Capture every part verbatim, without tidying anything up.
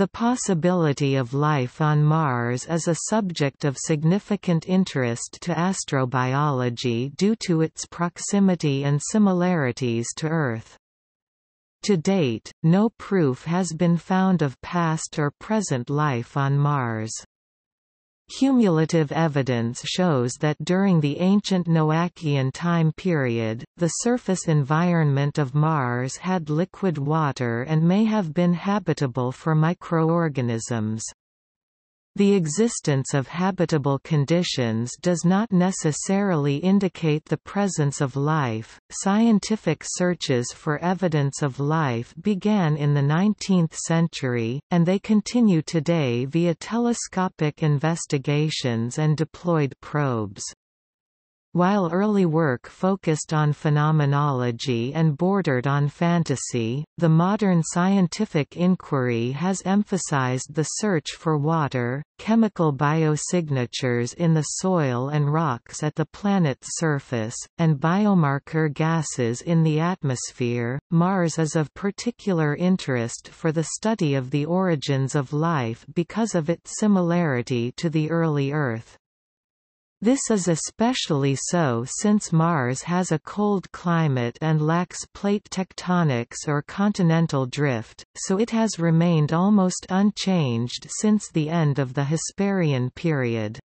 The possibility of life on Mars is a subject of significant interest to astrobiology due to its proximity and similarities to Earth. To date, no proof has been found of past or present life on Mars. Cumulative evidence shows that during the ancient Noachian time period, the surface environment of Mars had liquid water and may have been habitable for microorganisms. The existence of habitable conditions does not necessarily indicate the presence of life. Scientific searches for evidence of life began in the nineteenth century, and they continue today via telescopic investigations and deployed probes. While early work focused on phenomenology and bordered on fantasy, the modern scientific inquiry has emphasized the search for water, chemical biosignatures in the soil and rocks at the planet's surface, and biomarker gases in the atmosphere. Mars is of particular interest for the study of the origins of life because of its similarity to the early Earth. This is especially so since Mars has a cold climate and lacks plate tectonics or continental drift, so it has remained almost unchanged since the end of the Hesperian period.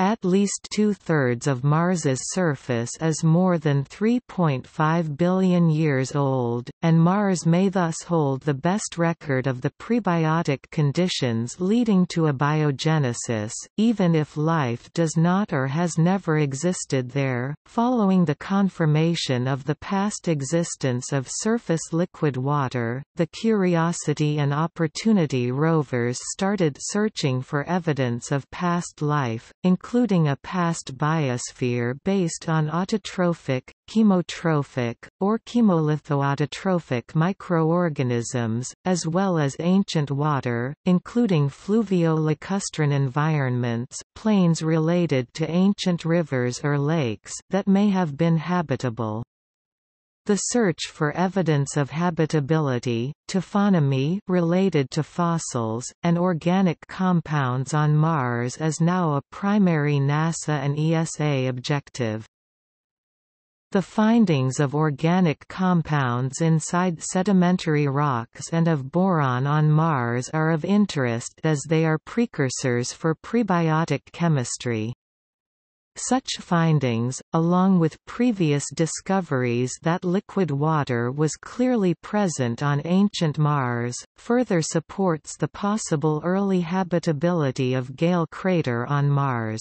At least two-thirds of Mars's surface is more than three point five billion years old, and Mars may thus hold the best record of the prebiotic conditions leading to abiogenesis, even if life does not or has never existed there. Following the confirmation of the past existence of surface liquid water, the Curiosity and Opportunity rovers started searching for evidence of past life, including including a past biosphere based on autotrophic, chemotrophic, or chemolithoautotrophic microorganisms, as well as ancient water, including fluvio-lacustrine environments, plains related to ancient rivers or lakes that may have been habitable. The search for evidence of habitability, taphonomy related to fossils, and organic compounds on Mars is now a primary NASA and E S A objective. The findings of organic compounds inside sedimentary rocks and of boron on Mars are of interest as they are precursors for prebiotic chemistry. Such findings, along with previous discoveries that liquid water was clearly present on ancient Mars, further supports the possible early habitability of Gale Crater on Mars.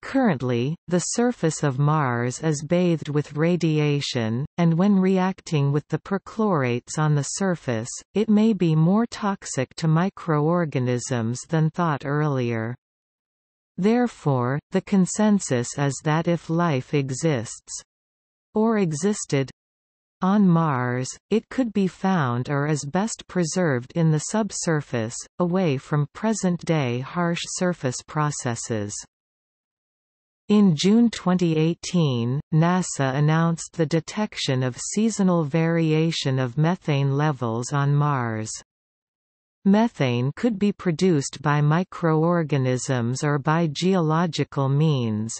Currently, the surface of Mars is bathed with radiation, and when reacting with the perchlorates on the surface, it may be more toxic to microorganisms than thought earlier. Therefore, the consensus is that if life exists—or existed—on Mars, it could be found or is best preserved in the subsurface, away from present-day harsh surface processes. In June twenty eighteen, NASA announced the detection of seasonal variation of methane levels on Mars. Methane could be produced by microorganisms or by geological means.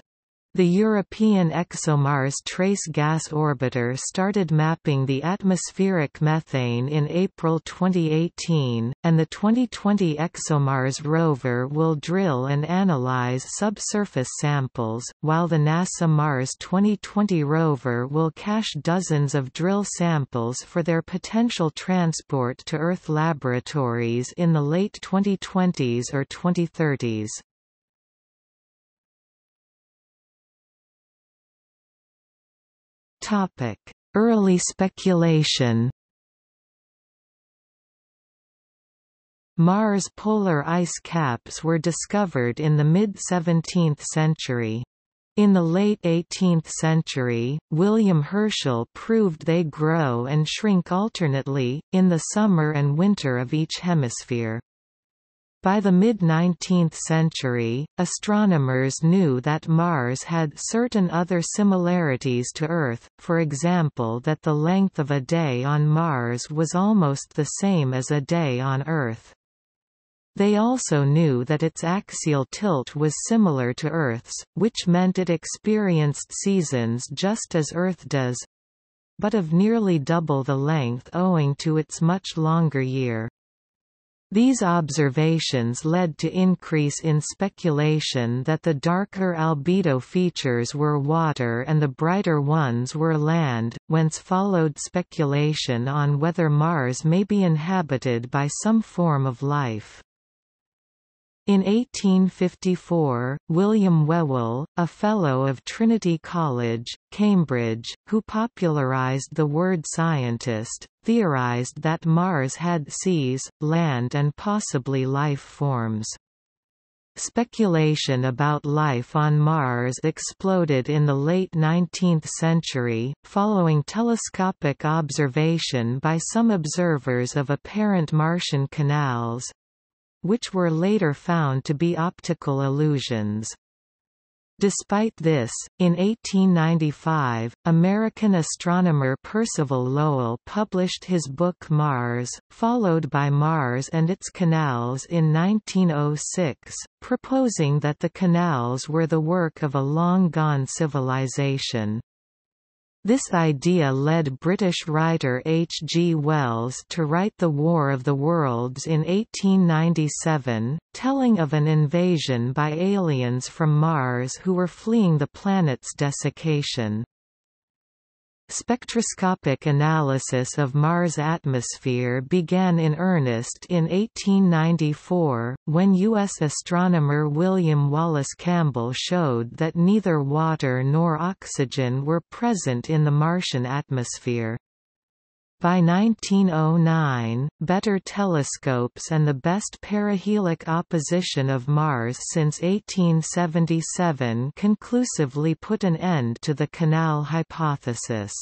The European ExoMars Trace Gas Orbiter started mapping the atmospheric methane in April twenty eighteen, and the twenty twenty ExoMars rover will drill and analyze subsurface samples, while the NASA Mars twenty twenty rover will cache dozens of drill samples for their potential transport to Earth laboratories in the late twenty twenties or twenty thirties. Topic: Early speculation. Mars polar ice caps were discovered in the mid seventeenth century. In the late eighteenth century, William Herschel proved they grow and shrink alternately, in the summer and winter of each hemisphere. By the mid-nineteenth century, astronomers knew that Mars had certain other similarities to Earth, for example that the length of a day on Mars was almost the same as a day on Earth. They also knew that its axial tilt was similar to Earth's, which meant it experienced seasons just as Earth does, but of nearly double the length owing to its much longer year. These observations led to increase in speculation that the darker albedo features were water and the brighter ones were land, whence followed speculation on whether Mars may be inhabited by some form of life. In eighteen fifty-four, William Whewell, a Fellow of Trinity College, Cambridge, who popularized the word scientist, theorized that Mars had seas, land and possibly life forms. Speculation about life on Mars exploded in the late nineteenth century, following telescopic observation by some observers of apparent Martian canals, which were later found to be optical illusions. Despite this, in eighteen ninety-five, American astronomer Percival Lowell published his book Mars, followed by Mars and its Canals in nineteen oh six, proposing that the canals were the work of a long-gone civilization. This idea led British writer H. G. Wells to write The War of the Worlds in eighteen ninety-seven, telling of an invasion by aliens from Mars who were fleeing the planet's desiccation. Spectroscopic analysis of Mars' atmosphere began in earnest in eighteen ninety-four, when U S astronomer William Wallace Campbell showed that neither water nor oxygen were present in the Martian atmosphere. By nineteen oh nine, better telescopes and the best perihelic opposition of Mars since eighteen seventy-seven conclusively put an end to the canal hypothesis.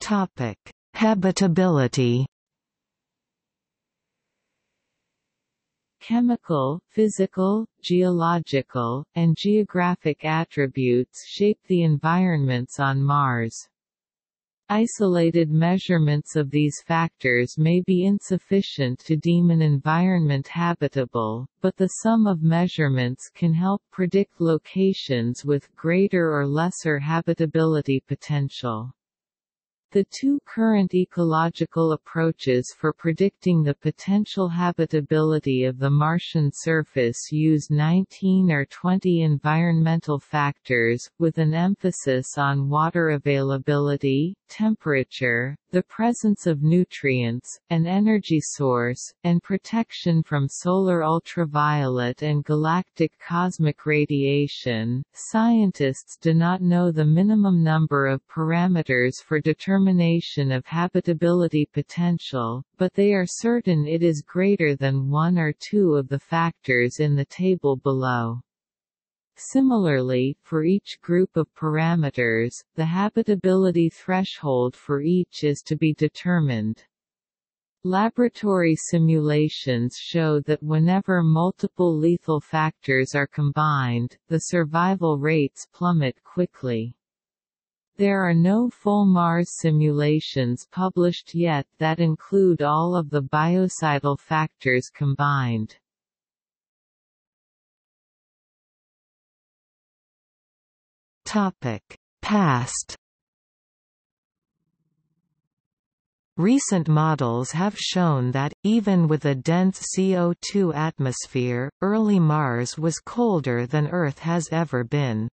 Topic: Habitability. Chemical, physical, geological, and geographic attributes shape the environments on Mars. Isolated measurements of these factors may be insufficient to deem an environment habitable, but the sum of measurements can help predict locations with greater or lesser habitability potential. The two current ecological approaches for predicting the potential habitability of the Martian surface use nineteen or twenty environmental factors, with an emphasis on water availability, temperature, the presence of nutrients, an energy source, and protection from solar ultraviolet and galactic cosmic radiation. Scientists do not know the minimum number of parameters for determination of habitability potential, but they are certain it is greater than one or two of the factors in the table below. Similarly, for each group of parameters, the habitability threshold for each is to be determined. Laboratory simulations show that whenever multiple lethal factors are combined, the survival rates plummet quickly. There are no full Mars simulations published yet that include all of the biocidal factors combined. Topic: Past. Recent models have shown that, even with a dense C O two atmosphere, early Mars was colder than Earth has ever been.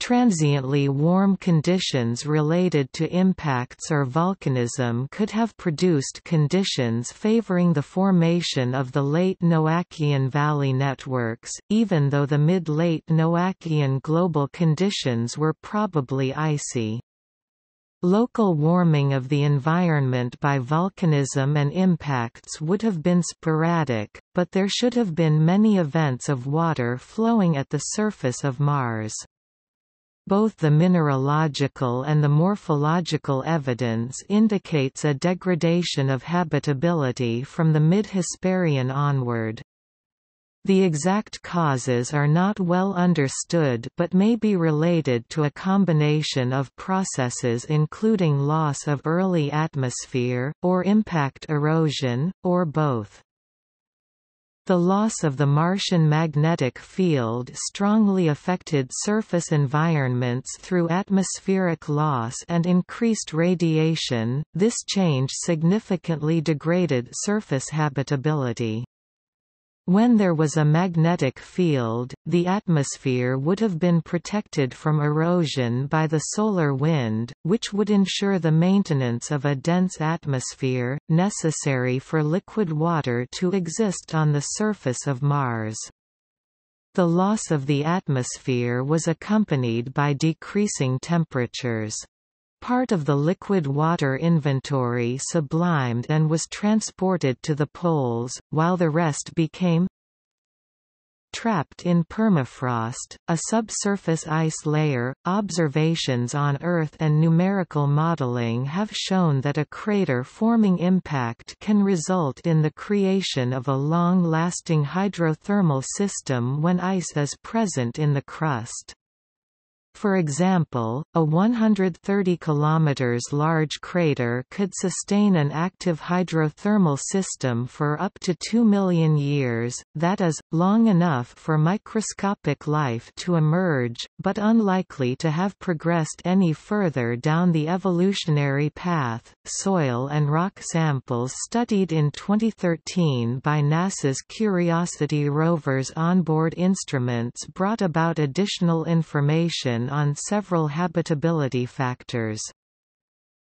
Transiently warm conditions related to impacts or volcanism could have produced conditions favoring the formation of the late Noachian valley networks, even though the mid-late Noachian global conditions were probably icy. Local warming of the environment by volcanism and impacts would have been sporadic, but there should have been many events of water flowing at the surface of Mars. both the mineralogical and the morphological evidence indicates a degradation of habitability from the mid-Hesperian onward. The exact causes are not well understood but may be related to a combination of processes including loss of early atmosphere, or impact erosion, or both. The loss of the Martian magnetic field strongly affected surface environments through atmospheric loss and increased radiation. This change significantly degraded surface habitability. When there was a magnetic field, the atmosphere would have been protected from erosion by the solar wind, which would ensure the maintenance of a dense atmosphere, necessary for liquid water to exist on the surface of Mars. The loss of the atmosphere was accompanied by decreasing temperatures. Part of the liquid water inventory sublimed and was transported to the poles, while the rest became trapped in permafrost, a subsurface ice layer. Observations on Earth and numerical modeling have shown that a crater-forming impact can result in the creation of a long-lasting hydrothermal system when ice is present in the crust. For example, a one hundred thirty kilometers large crater could sustain an active hydrothermal system for up to two million years, that is, long enough for microscopic life to emerge, but unlikely to have progressed any further down the evolutionary path. Soil and rock samples studied in twenty thirteen by NASA's Curiosity rover's onboard instruments brought about additional information on several habitability factors.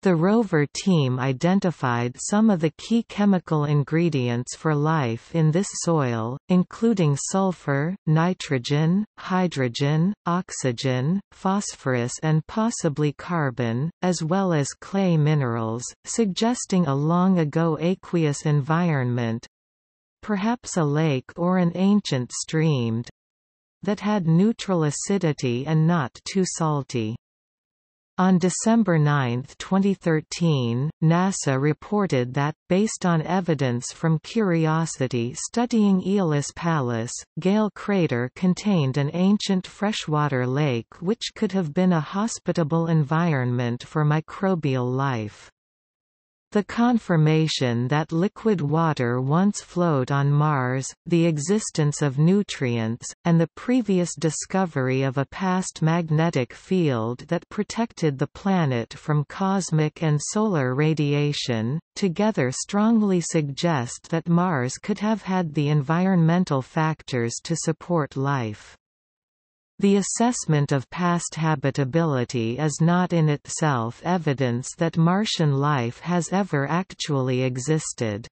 The rover team identified some of the key chemical ingredients for life in this soil, including sulfur, nitrogen, hydrogen, oxygen, phosphorus and possibly carbon, as well as clay minerals, suggesting a long-ago aqueous environment, perhaps a lake or an ancient stream, that had neutral acidity and not too salty. On December ninth twenty thirteen, NASA reported that, based on evidence from Curiosity studying Aeolis Palus, Gale Crater contained an ancient freshwater lake which could have been a hospitable environment for microbial life. The confirmation that liquid water once flowed on Mars, the existence of nutrients, and the previous discovery of a past magnetic field that protected the planet from cosmic and solar radiation, together strongly suggest that Mars could have had the environmental factors to support life. The assessment of past habitability is not in itself evidence that Martian life has ever actually existed.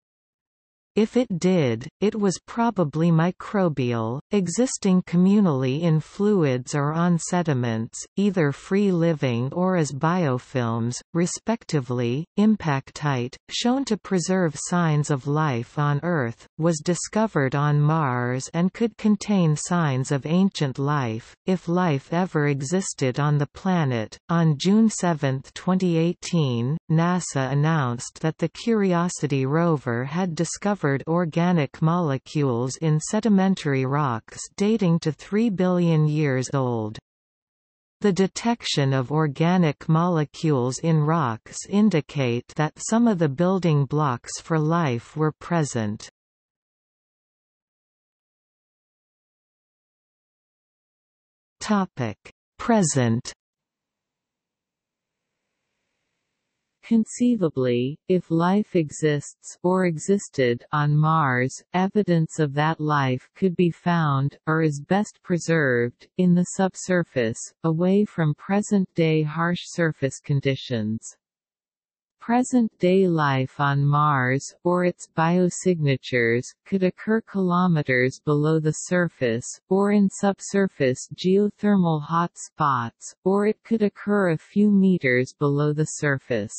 If it did, it was probably microbial, existing communally in fluids or on sediments, either free living or as biofilms, respectively. Impactite, shown to preserve signs of life on Earth, was discovered on Mars and could contain signs of ancient life, if life ever existed on the planet. On June seventh twenty eighteen, NASA announced that the Curiosity rover had discovered organic molecules in sedimentary rocks dating to three billion years old. The detection of organic molecules in rocks indicate that some of the building blocks for life were present. Topic: Present. Conceivably, if life exists or existed on Mars, evidence of that life could be found, or is best preserved, in the subsurface, away from present-day harsh surface conditions. Present-day life on Mars, or its biosignatures, could occur kilometers below the surface, or in subsurface geothermal hot spots, or it could occur a few meters below the surface.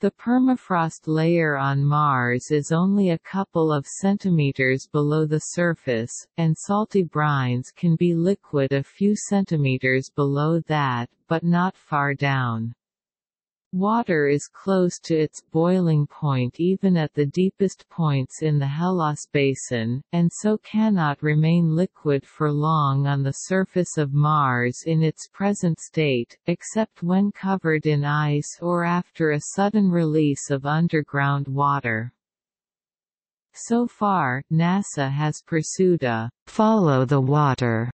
The permafrost layer on Mars is only a couple of centimeters below the surface, and salty brines can be liquid a few centimeters below that, but not far down. Water is close to its boiling point even at the deepest points in the Hellas Basin, and so cannot remain liquid for long on the surface of Mars in its present state, except when covered in ice or after a sudden release of underground water. So far, NASA has pursued a "follow the water"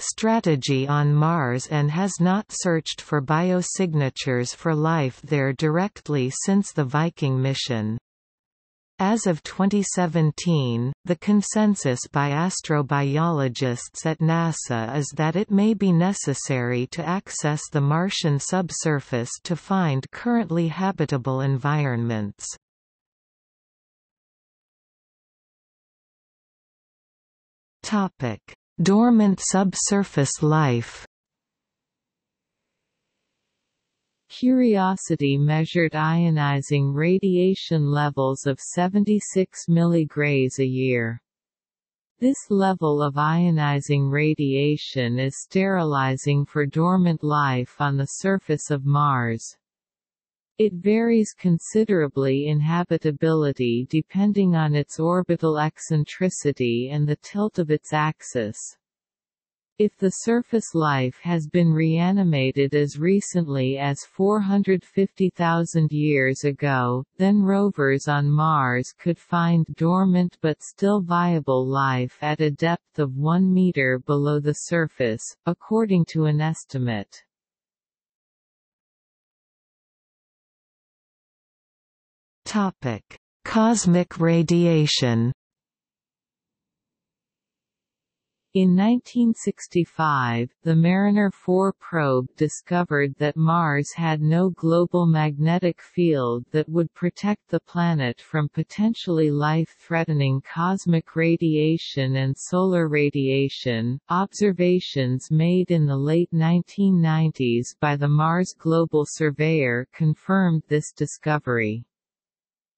strategy on Mars and has not searched for biosignatures for life there directly since the Viking mission. As of twenty seventeen, the consensus by astrobiologists at NASA is that it may be necessary to access the Martian subsurface to find currently habitable environments. Dormant subsurface life. Curiosity measured ionizing radiation levels of seventy-six milligrays a year. This level of ionizing radiation is sterilizing for dormant life on the surface of Mars. It varies considerably in habitability depending on its orbital eccentricity and the tilt of its axis. If the surface life has been reanimated as recently as four hundred fifty thousand years ago, then rovers on Mars could find dormant but still viable life at a depth of one meter below the surface, according to an estimate. Topic: Cosmic radiation. In nineteen sixty-five, the Mariner four probe discovered that Mars had no global magnetic field that would protect the planet from potentially life-threatening cosmic radiation and solar radiation. Observations made in the late nineteen nineties by the Mars Global Surveyor confirmed this discovery.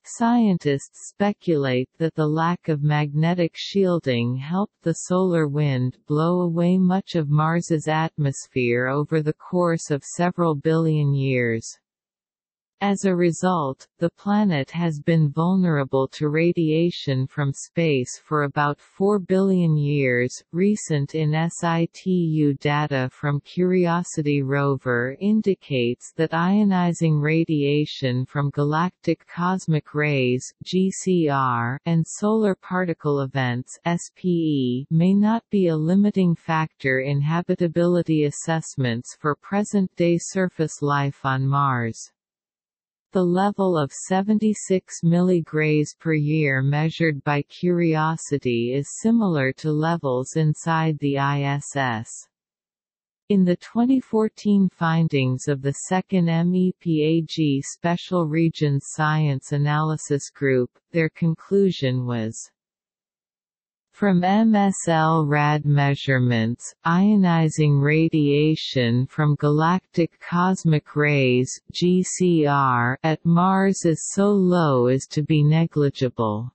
Scientists speculate that the lack of magnetic shielding helped the solar wind blow away much of Mars's atmosphere over the course of several billion years. As a result, the planet has been vulnerable to radiation from space for about four billion years. Recent in situ data from Curiosity rover indicates that ionizing radiation from galactic cosmic rays (G C R) and solar particle events (S P E) may not be a limiting factor in habitability assessments for present-day surface life on Mars. The level of seventy-six milligrays per year measured by Curiosity is similar to levels inside the I S S. In the twenty fourteen findings of the second MEPAG Special Regions Science Analysis Group, their conclusion was: from M S L rad measurements, ionizing radiation from galactic cosmic rays (G C R) at Mars is so low as to be negligible.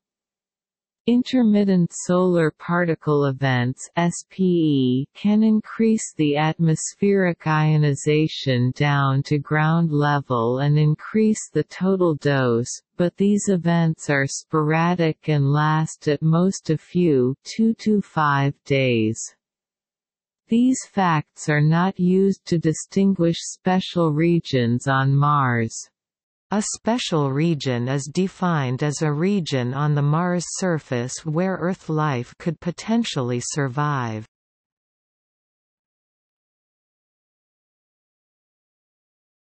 Intermittent solar particle events (S P E) can increase the atmospheric ionization down to ground level and increase the total dose, but these events are sporadic and last at most a few two to five days. These facts are not used to distinguish special regions on Mars. A special region is defined as a region on the Mars surface where Earth life could potentially survive.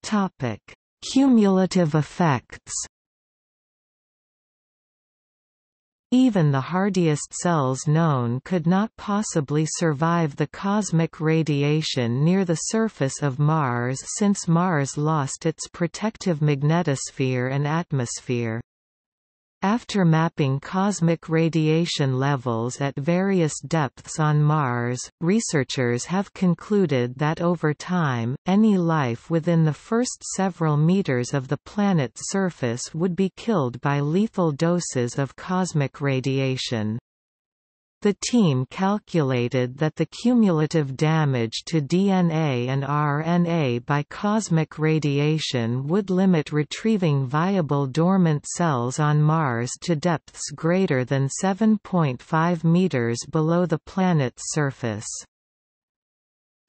Topic: Cumulative effects. Even the hardiest cells known could not possibly survive the cosmic radiation near the surface of Mars since Mars lost its protective magnetosphere and atmosphere. After mapping cosmic radiation levels at various depths on Mars, researchers have concluded that over time, any life within the first several meters of the planet's surface would be killed by lethal doses of cosmic radiation. The team calculated that the cumulative damage to D N A and R N A by cosmic radiation would limit retrieving viable dormant cells on Mars to depths greater than seven point five meters below the planet's surface.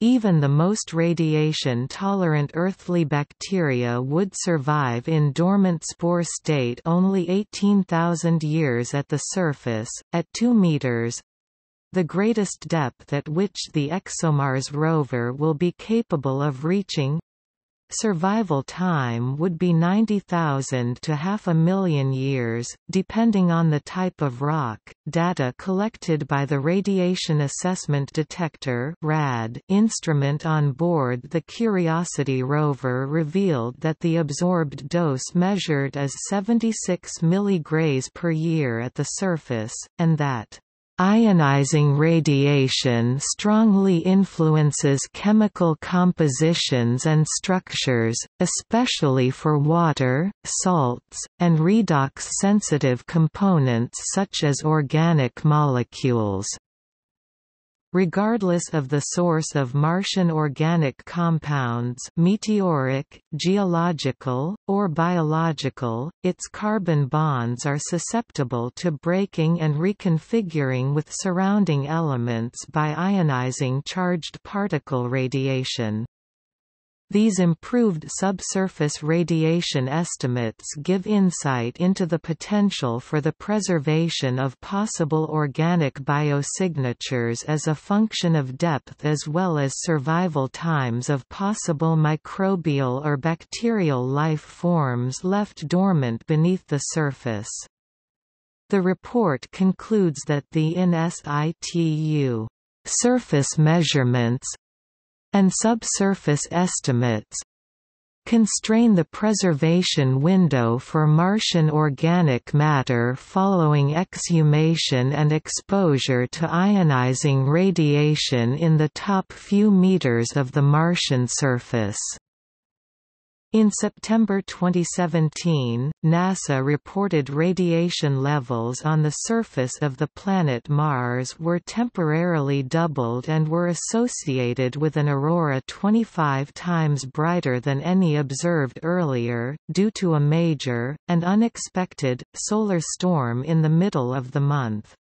Even the most radiation-tolerant earthly bacteria would survive in dormant spore state only eighteen thousand years at the surface, at two meters—the greatest depth at which the ExoMars rover will be capable of reaching. Survival time would be ninety thousand to half a million years, depending on the type of rock. Data collected by the Radiation Assessment Detector (RAD) instrument on board the Curiosity rover revealed that the absorbed dose measured is seventy-six milligrays per year at the surface, and that ionizing radiation strongly influences chemical compositions and structures, especially for water, salts, and redox-sensitive components such as organic molecules. Regardless of the source of Martian organic compounds, meteoric, geological, or biological, its carbon bonds are susceptible to breaking and reconfiguring with surrounding elements by ionizing charged particle radiation. These improved subsurface radiation estimates give insight into the potential for the preservation of possible organic biosignatures as a function of depth as well as survival times of possible microbial or bacterial life forms left dormant beneath the surface. The report concludes that the in situ surface measurements and subsurface estimates constrain the preservation window for Martian organic matter following exhumation and exposure to ionizing radiation in the top few meters of the Martian surface. In September twenty seventeen, NASA reported radiation levels on the surface of the planet Mars were temporarily doubled and were associated with an aurora twenty-five times brighter than any observed earlier, due to a major, and unexpected, solar storm in the middle of the month.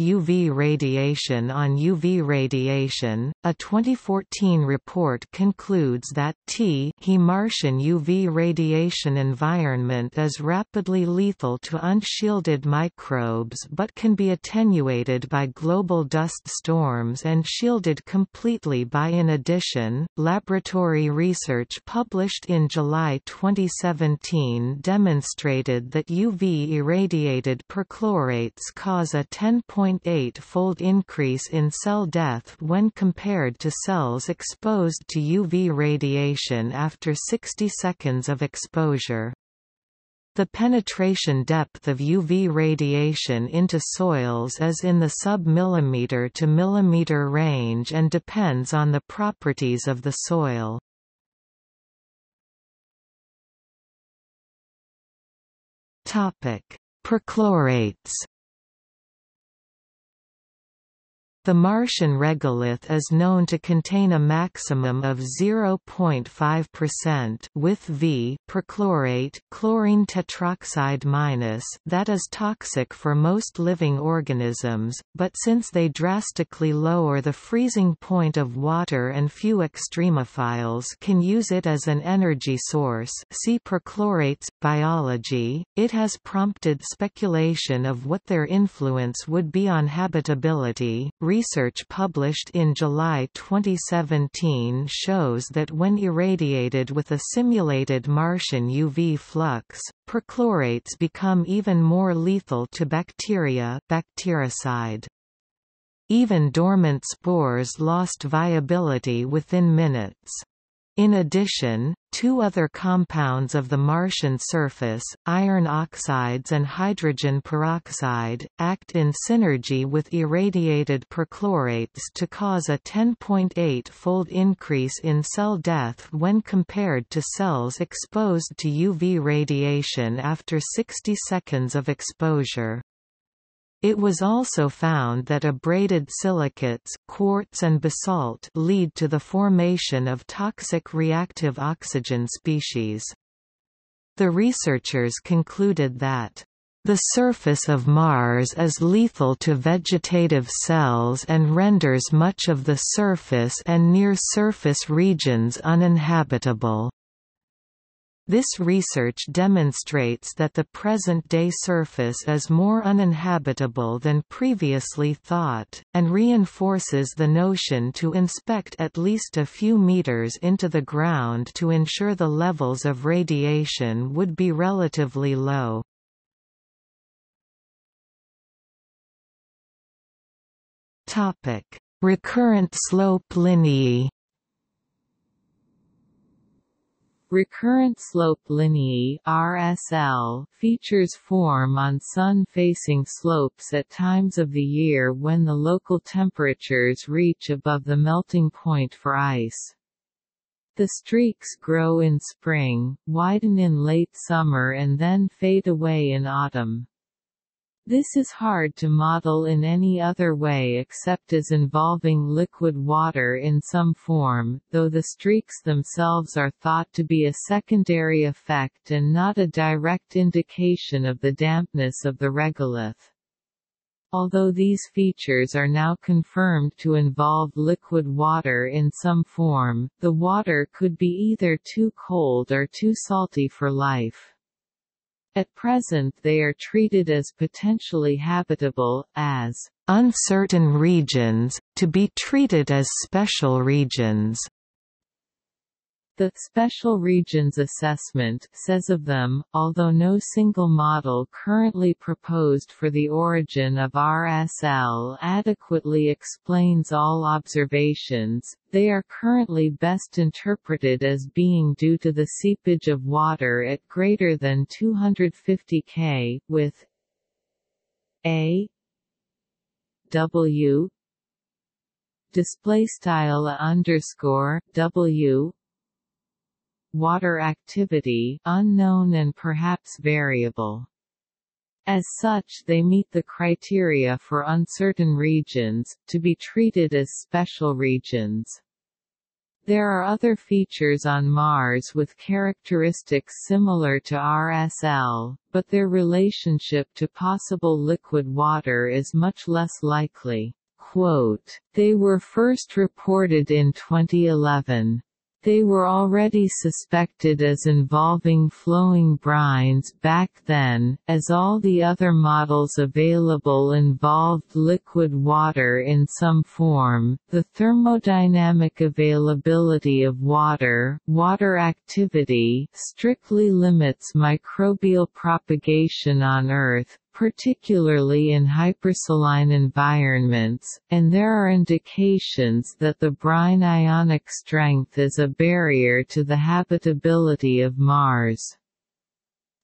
U V radiation. On U V radiation, a twenty fourteen report concludes that the Martian U V radiation environment is rapidly lethal to unshielded microbes but can be attenuated by global dust storms and shielded completely by. In addition, laboratory research published in July twenty seventeen demonstrated that U V-irradiated perchlorates cause a ten point eight fold increase in cell death when compared to cells exposed to U V radiation after sixty seconds of exposure. The penetration depth of U V radiation into soils is in the sub-millimeter to millimeter range and depends on the properties of the soil. Perchlorates. The Martian regolith is known to contain a maximum of zero point five percent with V perchlorate, chlorine tetroxide minus, that is toxic for most living organisms, but since they drastically lower the freezing point of water and few extremophiles can use it as an energy source. See perchlorates biology. It has prompted speculation of what their influence would be on habitability. Research published in July twenty seventeen shows that when irradiated with a simulated Martian U V flux, perchlorates become even more lethal to bacteria, bactericide. Even dormant spores lost viability within minutes. In addition, two other compounds of the Martian surface, iron oxides and hydrogen peroxide, act in synergy with irradiated perchlorates to cause a ten point eight fold increase in cell death when compared to cells exposed to U V radiation after sixty seconds of exposure. It was also found that abraded silicates, quartz and basalt lead to the formation of toxic reactive oxygen species. The researchers concluded that the surface of Mars is lethal to vegetative cells and renders much of the surface and near-surface regions uninhabitable. This research demonstrates that the present-day surface is more uninhabitable than previously thought, and reinforces the notion to inspect at least a few meters into the ground to ensure the levels of radiation would be relatively low. Topic: Recurrent slope lineae. Recurrent slope lineae (R S L) features form on sun-facing slopes at times of the year when the local temperatures reach above the melting point for ice. The streaks grow in spring, widen in late summer and then fade away in autumn. This is hard to model in any other way except as involving liquid water in some form, though the streaks themselves are thought to be a secondary effect and not a direct indication of the dampness of the regolith. Although these features are now confirmed to involve liquid water in some form, the water could be either too cold or too salty for life. At present they are treated as potentially habitable, as uncertain regions, to be treated as special regions. The special regions assessment says of them, although no single model currently proposed for the origin of R S L adequately explains all observations, they are currently best interpreted as being due to the seepage of water at greater than two hundred fifty Kelvin, with a w display style underscore w water activity unknown and perhaps variable. As such they meet the criteria for uncertain regions, to be treated as special regions. There are other features on Mars with characteristics similar to R S L, but their relationship to possible liquid water is much less likely. Quote, "They were first reported in twenty eleven. They were already suspected as involving flowing brines back then, as all the other models available involved liquid water in some form. The thermodynamic availability of water, water activity, strictly limits microbial propagation on Earth, particularly in hypersaline environments, and there are indications that the brine ionic strength is a barrier to the habitability of Mars.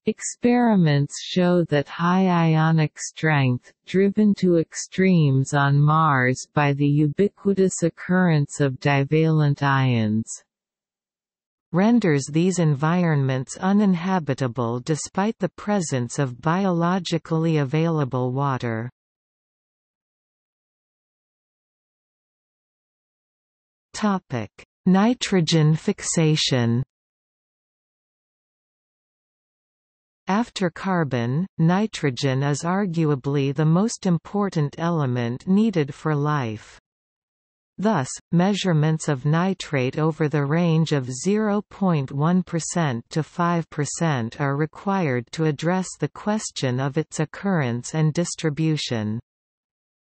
Experiments show that high ionic strength, driven to extremes on Mars by the ubiquitous occurrence of divalent ions, renders these environments uninhabitable despite the presence of biologically available water." Topic: Nitrogen fixation. After carbon, nitrogen is arguably the most important element needed for life. Thus, measurements of nitrate over the range of zero point one percent to five percent are required to address the question of its occurrence and distribution.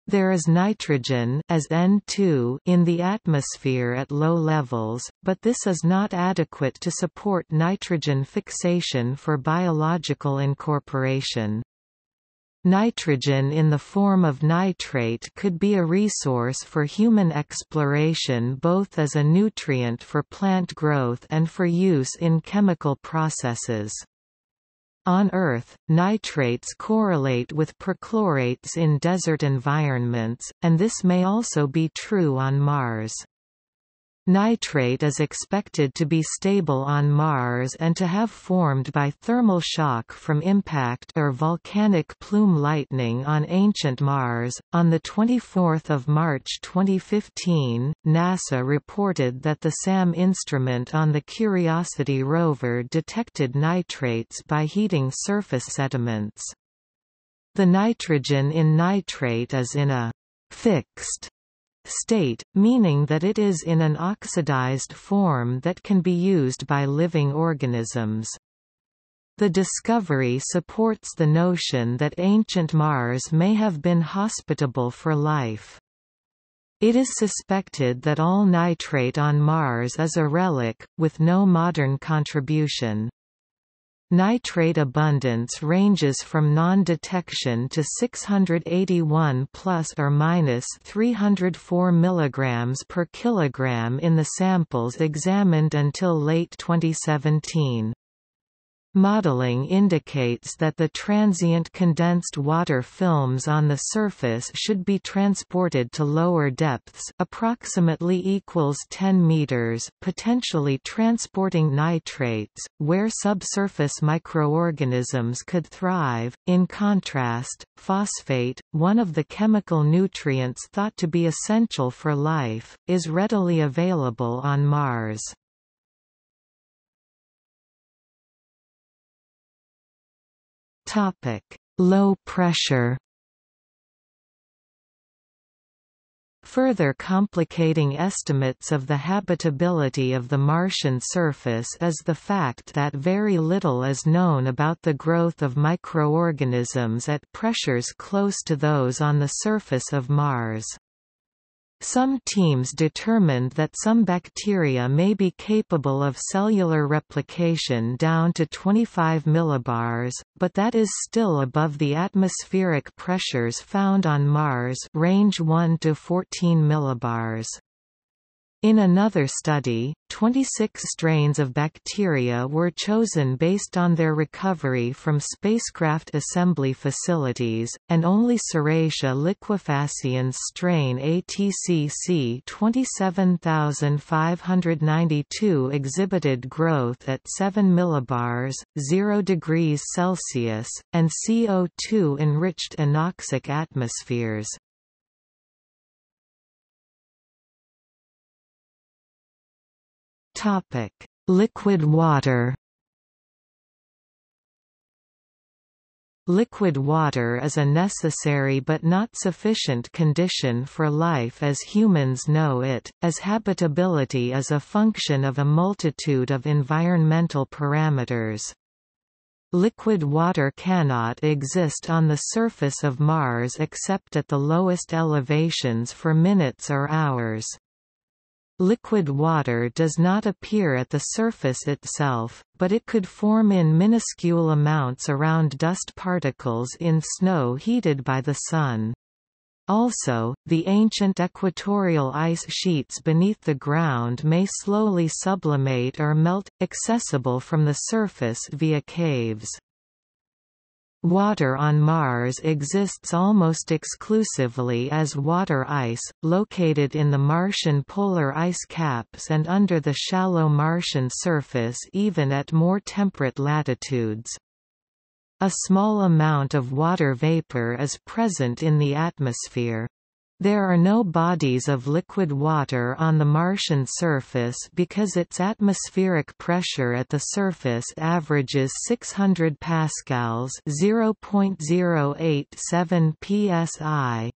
There is nitrogen as N two in the atmosphere at low levels, but this is not adequate to support nitrogen fixation for biological incorporation. Nitrogen in the form of nitrate could be a resource for human exploration, both as a nutrient for plant growth and for use in chemical processes. On Earth, nitrates correlate with perchlorates in desert environments, and this may also be true on Mars. Nitrate is expected to be stable on Mars and to have formed by thermal shock from impact or volcanic plume lightning on ancient Mars. On the twenty-fourth of March twenty fifteen, NASA reported that the SAM instrument on the Curiosity rover detected nitrates by heating surface sediments. The nitrogen in nitrate is in a fixed state, meaning that it is in an oxidized form that can be used by living organisms. The discovery supports the notion that ancient Mars may have been hospitable for life. It is suspected that all nitrate on Mars is a relic, with no modern contribution. Nitrate abundance ranges from non-detection to six hundred eighty-one plus or minus three hundred four milligrams per kilogram in the samples examined until late twenty seventeen. Modeling indicates that the transient condensed water films on the surface should be transported to lower depths, approximately equals ten meters, potentially transporting nitrates, where subsurface microorganisms could thrive. In contrast, phosphate, one of the chemical nutrients thought to be essential for life, is readily available on Mars. Low pressure. Further complicating estimates of the habitability of the Martian surface is the fact that very little is known about the growth of microorganisms at pressures close to those on the surface of Mars. Some teams determined that some bacteria may be capable of cellular replication down to twenty-five millibars, but that is still above the atmospheric pressures found on Mars, range one to fourteen millibars. In another study, twenty-six strains of bacteria were chosen based on their recovery from spacecraft assembly facilities, and only Serratia liquefaciens strain A T C C twenty-seven thousand five hundred ninety-two exhibited growth at seven millibars, zero degrees Celsius, and C O two enriched anoxic atmospheres. Topic: Liquid water. Liquid water is a necessary but not sufficient condition for life as humans know it, as habitability is a function of a multitude of environmental parameters. Liquid water cannot exist on the surface of Mars except at the lowest elevations for minutes or hours. Liquid water does not appear at the surface itself, but it could form in minuscule amounts around dust particles in snow heated by the sun. Also, the ancient equatorial ice sheets beneath the ground may slowly sublimate or melt, accessible from the surface via caves. Water on Mars exists almost exclusively as water ice, located in the Martian polar ice caps and under the shallow Martian surface even at more temperate latitudes. A small amount of water vapor is present in the atmosphere. There are no bodies of liquid water on the Martian surface because its atmospheric pressure at the surface averages six hundred pascals (zero point zero eight seven psi),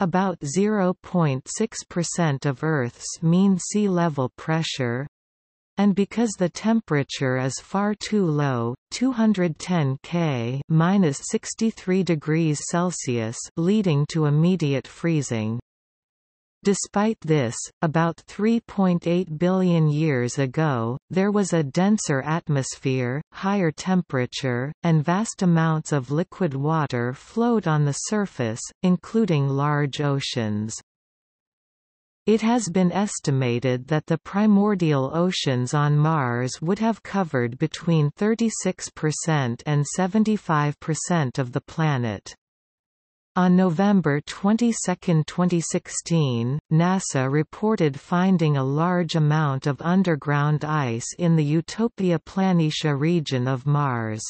about zero point six percent of Earth's mean sea level pressure. And because the temperature is far too low, two hundred ten Kelvin minus sixty-three degrees Celsius, leading to immediate freezing. Despite this, about three point eight billion years ago, there was a denser atmosphere, higher temperature, and vast amounts of liquid water flowed on the surface, including large oceans. It has been estimated that the primordial oceans on Mars would have covered between thirty-six percent and seventy-five percent of the planet. On November twenty-second, twenty sixteen, NASA reported finding a large amount of underground ice in the Utopia Planitia region of Mars.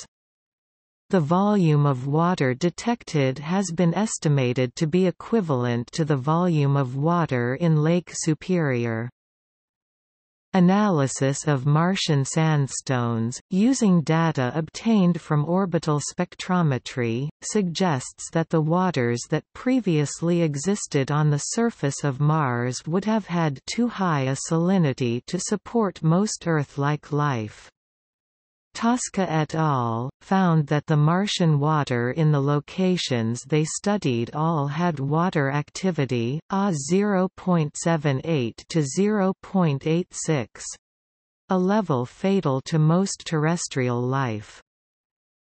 The volume of water detected has been estimated to be equivalent to the volume of water in Lake Superior. Analysis of Martian sandstones, using data obtained from orbital spectrometry, suggests that the waters that previously existed on the surface of Mars would have had too high a salinity to support most Earth-like life. Tosca et al. Found that the Martian water in the locations they studied all had water activity, A zero point seven eight to zero point eight six. A level fatal to most terrestrial life.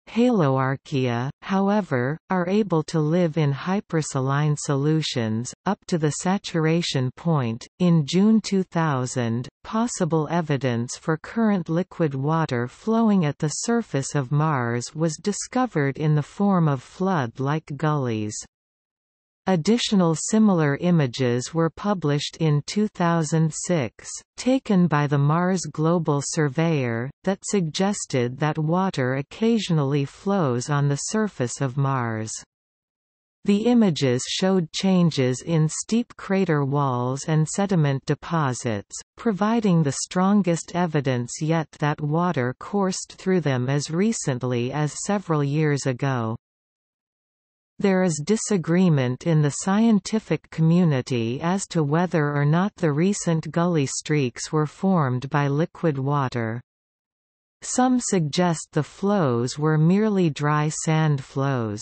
Haloarchaea, however, are able to live in hypersaline solutions, up to the saturation point. In June two thousand, possible evidence for current liquid water flowing at the surface of Mars was discovered in the form of flood-like gullies. Additional similar images were published in two thousand six, taken by the Mars Global Surveyor, that suggested that water occasionally flows on the surface of Mars. The images showed changes in steep crater walls and sediment deposits, providing the strongest evidence yet that water coursed through them as recently as several years ago. There is disagreement in the scientific community as to whether or not the recent gully streaks were formed by liquid water. Some suggest the flows were merely dry sand flows.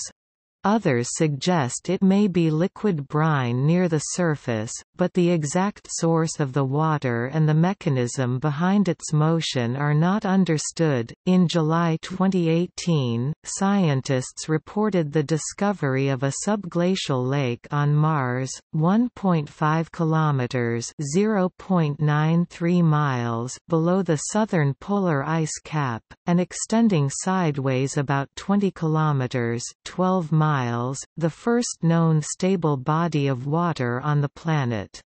Others suggest it may be liquid brine near the surface, but the exact source of the water and the mechanism behind its motion are not understood. In July twenty eighteen, scientists reported the discovery of a subglacial lake on Mars, one point five kilometers (zero point nine three miles) below the southern polar ice cap, and extending sideways about twenty kilometers (twelve miles). Miles, the first known stable body of water on the planet.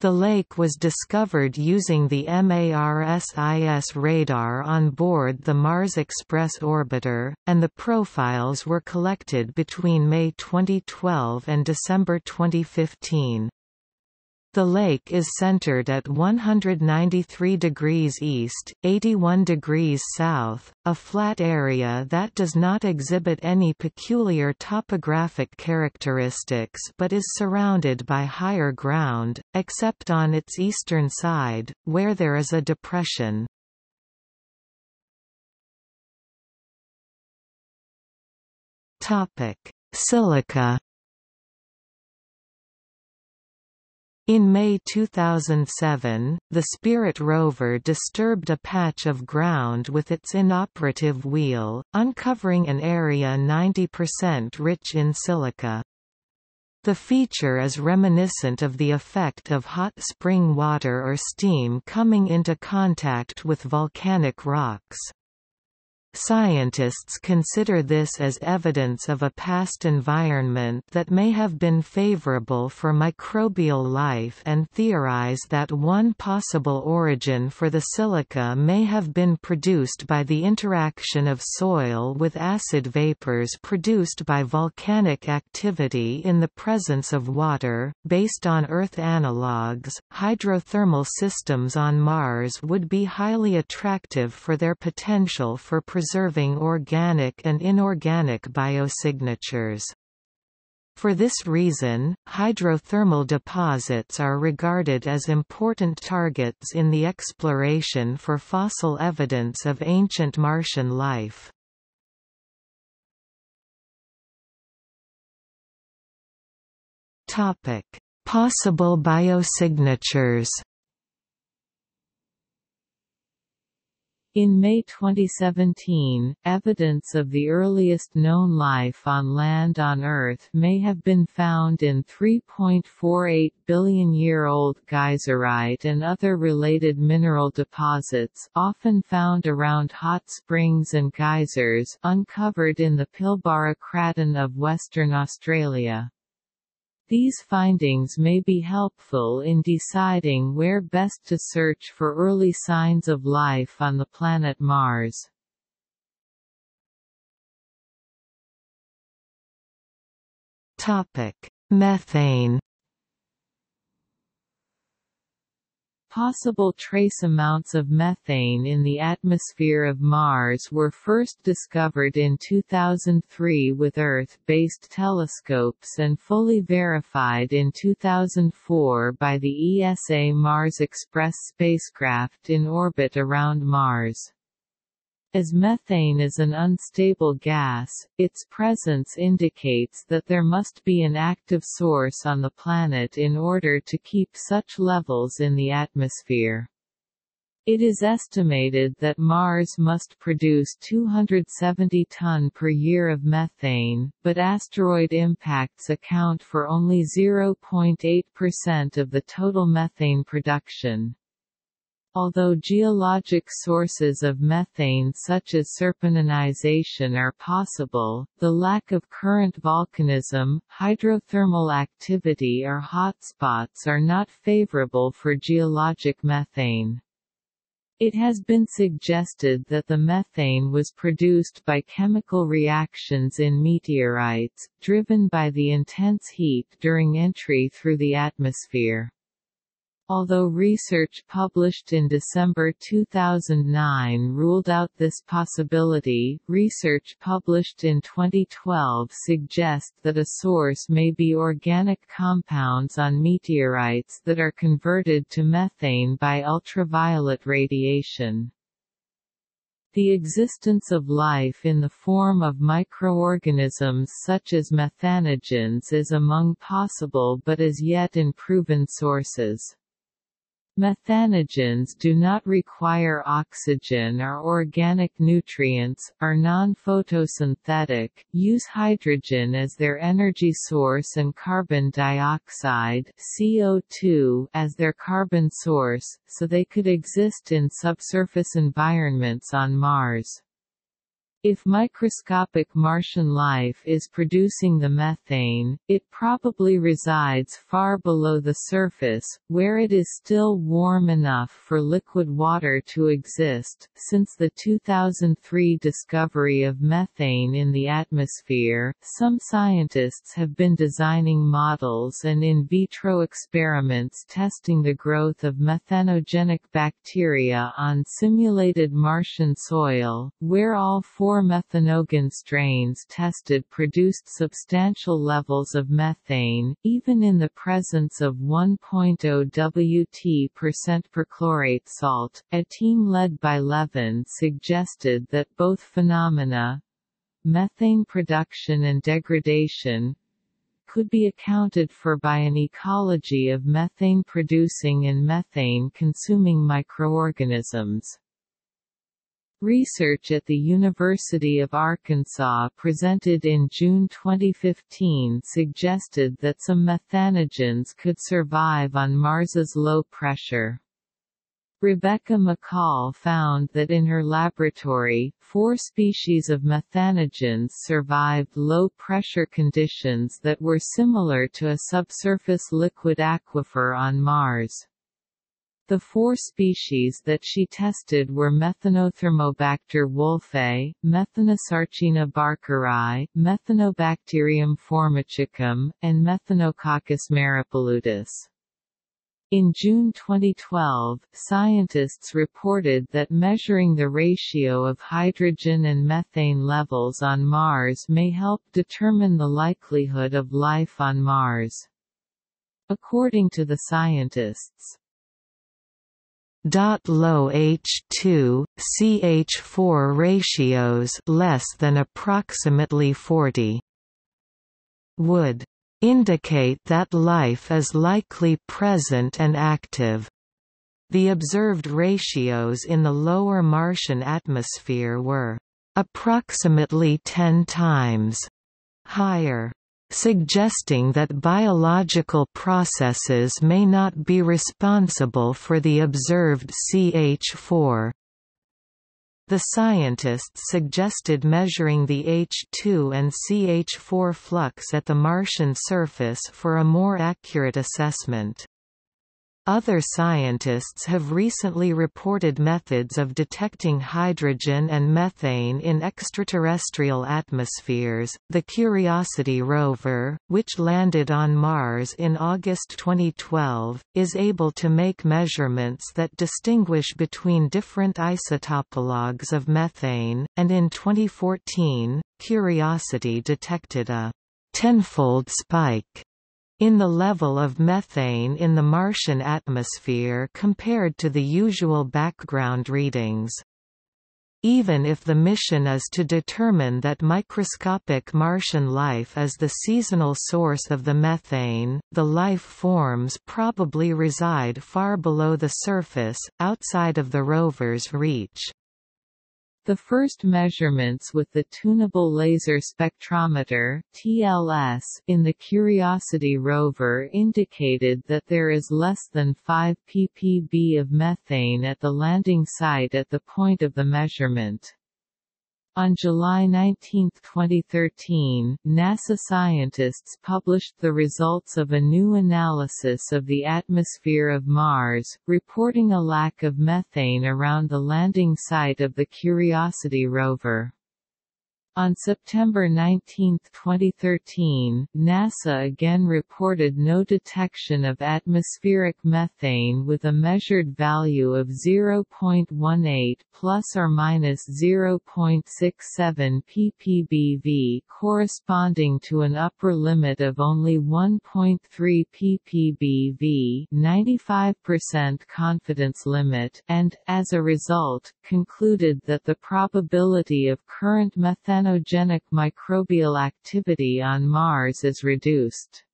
The lake was discovered using the MARSIS radar on board the Mars Express orbiter, and the profiles were collected between May twenty twelve and December twenty fifteen. The lake is centered at one hundred ninety-three degrees east, eighty-one degrees south, a flat area that does not exhibit any peculiar topographic characteristics but is surrounded by higher ground, except on its eastern side, where there is a depression. Topic: Silica. In May two thousand seven, the Spirit rover disturbed a patch of ground with its inoperative wheel, uncovering an area ninety percent rich in silica. The feature is reminiscent of the effect of hot spring water or steam coming into contact with volcanic rocks. Scientists consider this as evidence of a past environment that may have been favorable for microbial life and theorize that one possible origin for the silica may have been produced by the interaction of soil with acid vapors produced by volcanic activity in the presence of water. Based on Earth analogs, hydrothermal systems on Mars would be highly attractive for their potential for preserving organic and inorganic biosignatures. For this reason, hydrothermal deposits are regarded as important targets in the exploration for fossil evidence of ancient Martian life. Possible biosignatures. In May twenty seventeen, evidence of the earliest known life on land on Earth may have been found in three point four eight billion year old geyserite and other related mineral deposits often found around hot springs and geysers uncovered in the Pilbara Craton of Western Australia. These findings may be helpful in deciding where best to search for early signs of life on the planet Mars. Topic: Methane. Possible trace amounts of methane in the atmosphere of Mars were first discovered in two thousand three with Earth-based telescopes and fully verified in two thousand four by the E S A Mars Express spacecraft in orbit around Mars. As methane is an unstable gas, its presence indicates that there must be an active source on the planet in order to keep such levels in the atmosphere. It is estimated that Mars must produce two hundred seventy tons per year of methane, but asteroid impacts account for only zero point eight percent of the total methane production. Although geologic sources of methane such as serpentinization are possible, the lack of current volcanism, hydrothermal activity or hotspots are not favorable for geologic methane. It has been suggested that the methane was produced by chemical reactions in meteorites, driven by the intense heat during entry through the atmosphere. Although research published in December two thousand nine ruled out this possibility, research published in twenty twelve suggests that a source may be organic compounds on meteorites that are converted to methane by ultraviolet radiation. The existence of life in the form of microorganisms such as methanogens is among possible but as yet unproven sources. Methanogens do not require oxygen or organic nutrients, are non-photosynthetic, use hydrogen as their energy source and carbon dioxide C O two as their carbon source, so they could exist in subsurface environments on Mars. If microscopic Martian life is producing the methane, it probably resides far below the surface, where it is still warm enough for liquid water to exist. Since the two thousand three discovery of methane in the atmosphere, some scientists have been designing models and in vitro experiments testing the growth of methanogenic bacteria on simulated Martian soil, where all four Four methanogen strains tested produced substantial levels of methane, even in the presence of one point zero W T percent perchlorate salt. A team led by Levin suggested that both phenomena, methane production and degradation, could be accounted for by an ecology of methane-producing and methane-consuming microorganisms. Research at the University of Arkansas presented in June twenty fifteen suggested that some methanogens could survive on Mars's low pressure. Rebecca McCall found that in her laboratory, four species of methanogens survived low-pressure conditions that were similar to a subsurface liquid aquifer on Mars. The four species that she tested were Methanothermobacter wolffae, Methanosarcina barkeri, Methanobacterium formicicum, and Methanococcus maripolutus. In June twenty twelve, scientists reported that measuring the ratio of hydrogen and methane levels on Mars may help determine the likelihood of life on Mars. According to the scientists, low H two C H four ratios less than approximately forty would indicate that life is likely present and active. The observed ratios in the lower Martian atmosphere were approximately ten times higher, suggesting that biological processes may not be responsible for the observed C H four. The scientists suggested measuring the H two and C H four flux at the Martian surface for a more accurate assessment. Other scientists have recently reported methods of detecting hydrogen and methane in extraterrestrial atmospheres. The Curiosity rover, which landed on Mars in August twenty twelve, is able to make measurements that distinguish between different isotopologues of methane, and in twenty fourteen, Curiosity detected a tenfold spike in the level of methane in the Martian atmosphere compared to the usual background readings. Even if the mission is to determine that microscopic Martian life is the seasonal source of the methane, the life forms probably reside far below the surface, outside of the rover's reach. The first measurements with the tunable laser spectrometer T L S in the Curiosity rover indicated that there is less than five p p b of methane at the landing site at the point of the measurement. On July nineteenth twenty thirteen, NASA scientists published the results of a new analysis of the atmosphere of Mars, reporting a lack of methane around the landing site of the Curiosity rover. On September nineteenth twenty thirteen, NASA again reported no detection of atmospheric methane with a measured value of zero point one eight plus or minus zero point six seven p p b V, corresponding to an upper limit of only one point three p p b V, ninety-five percent confidence limit, and as a result, concluded that the probability of current methanogenic microbial activity on Mars is reduced.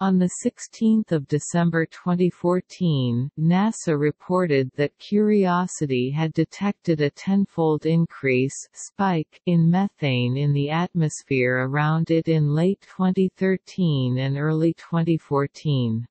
On the sixteenth of December twenty fourteen, NASA reported that Curiosity had detected a tenfold increase spike in methane in the atmosphere around it in late twenty thirteen and early twenty fourteen.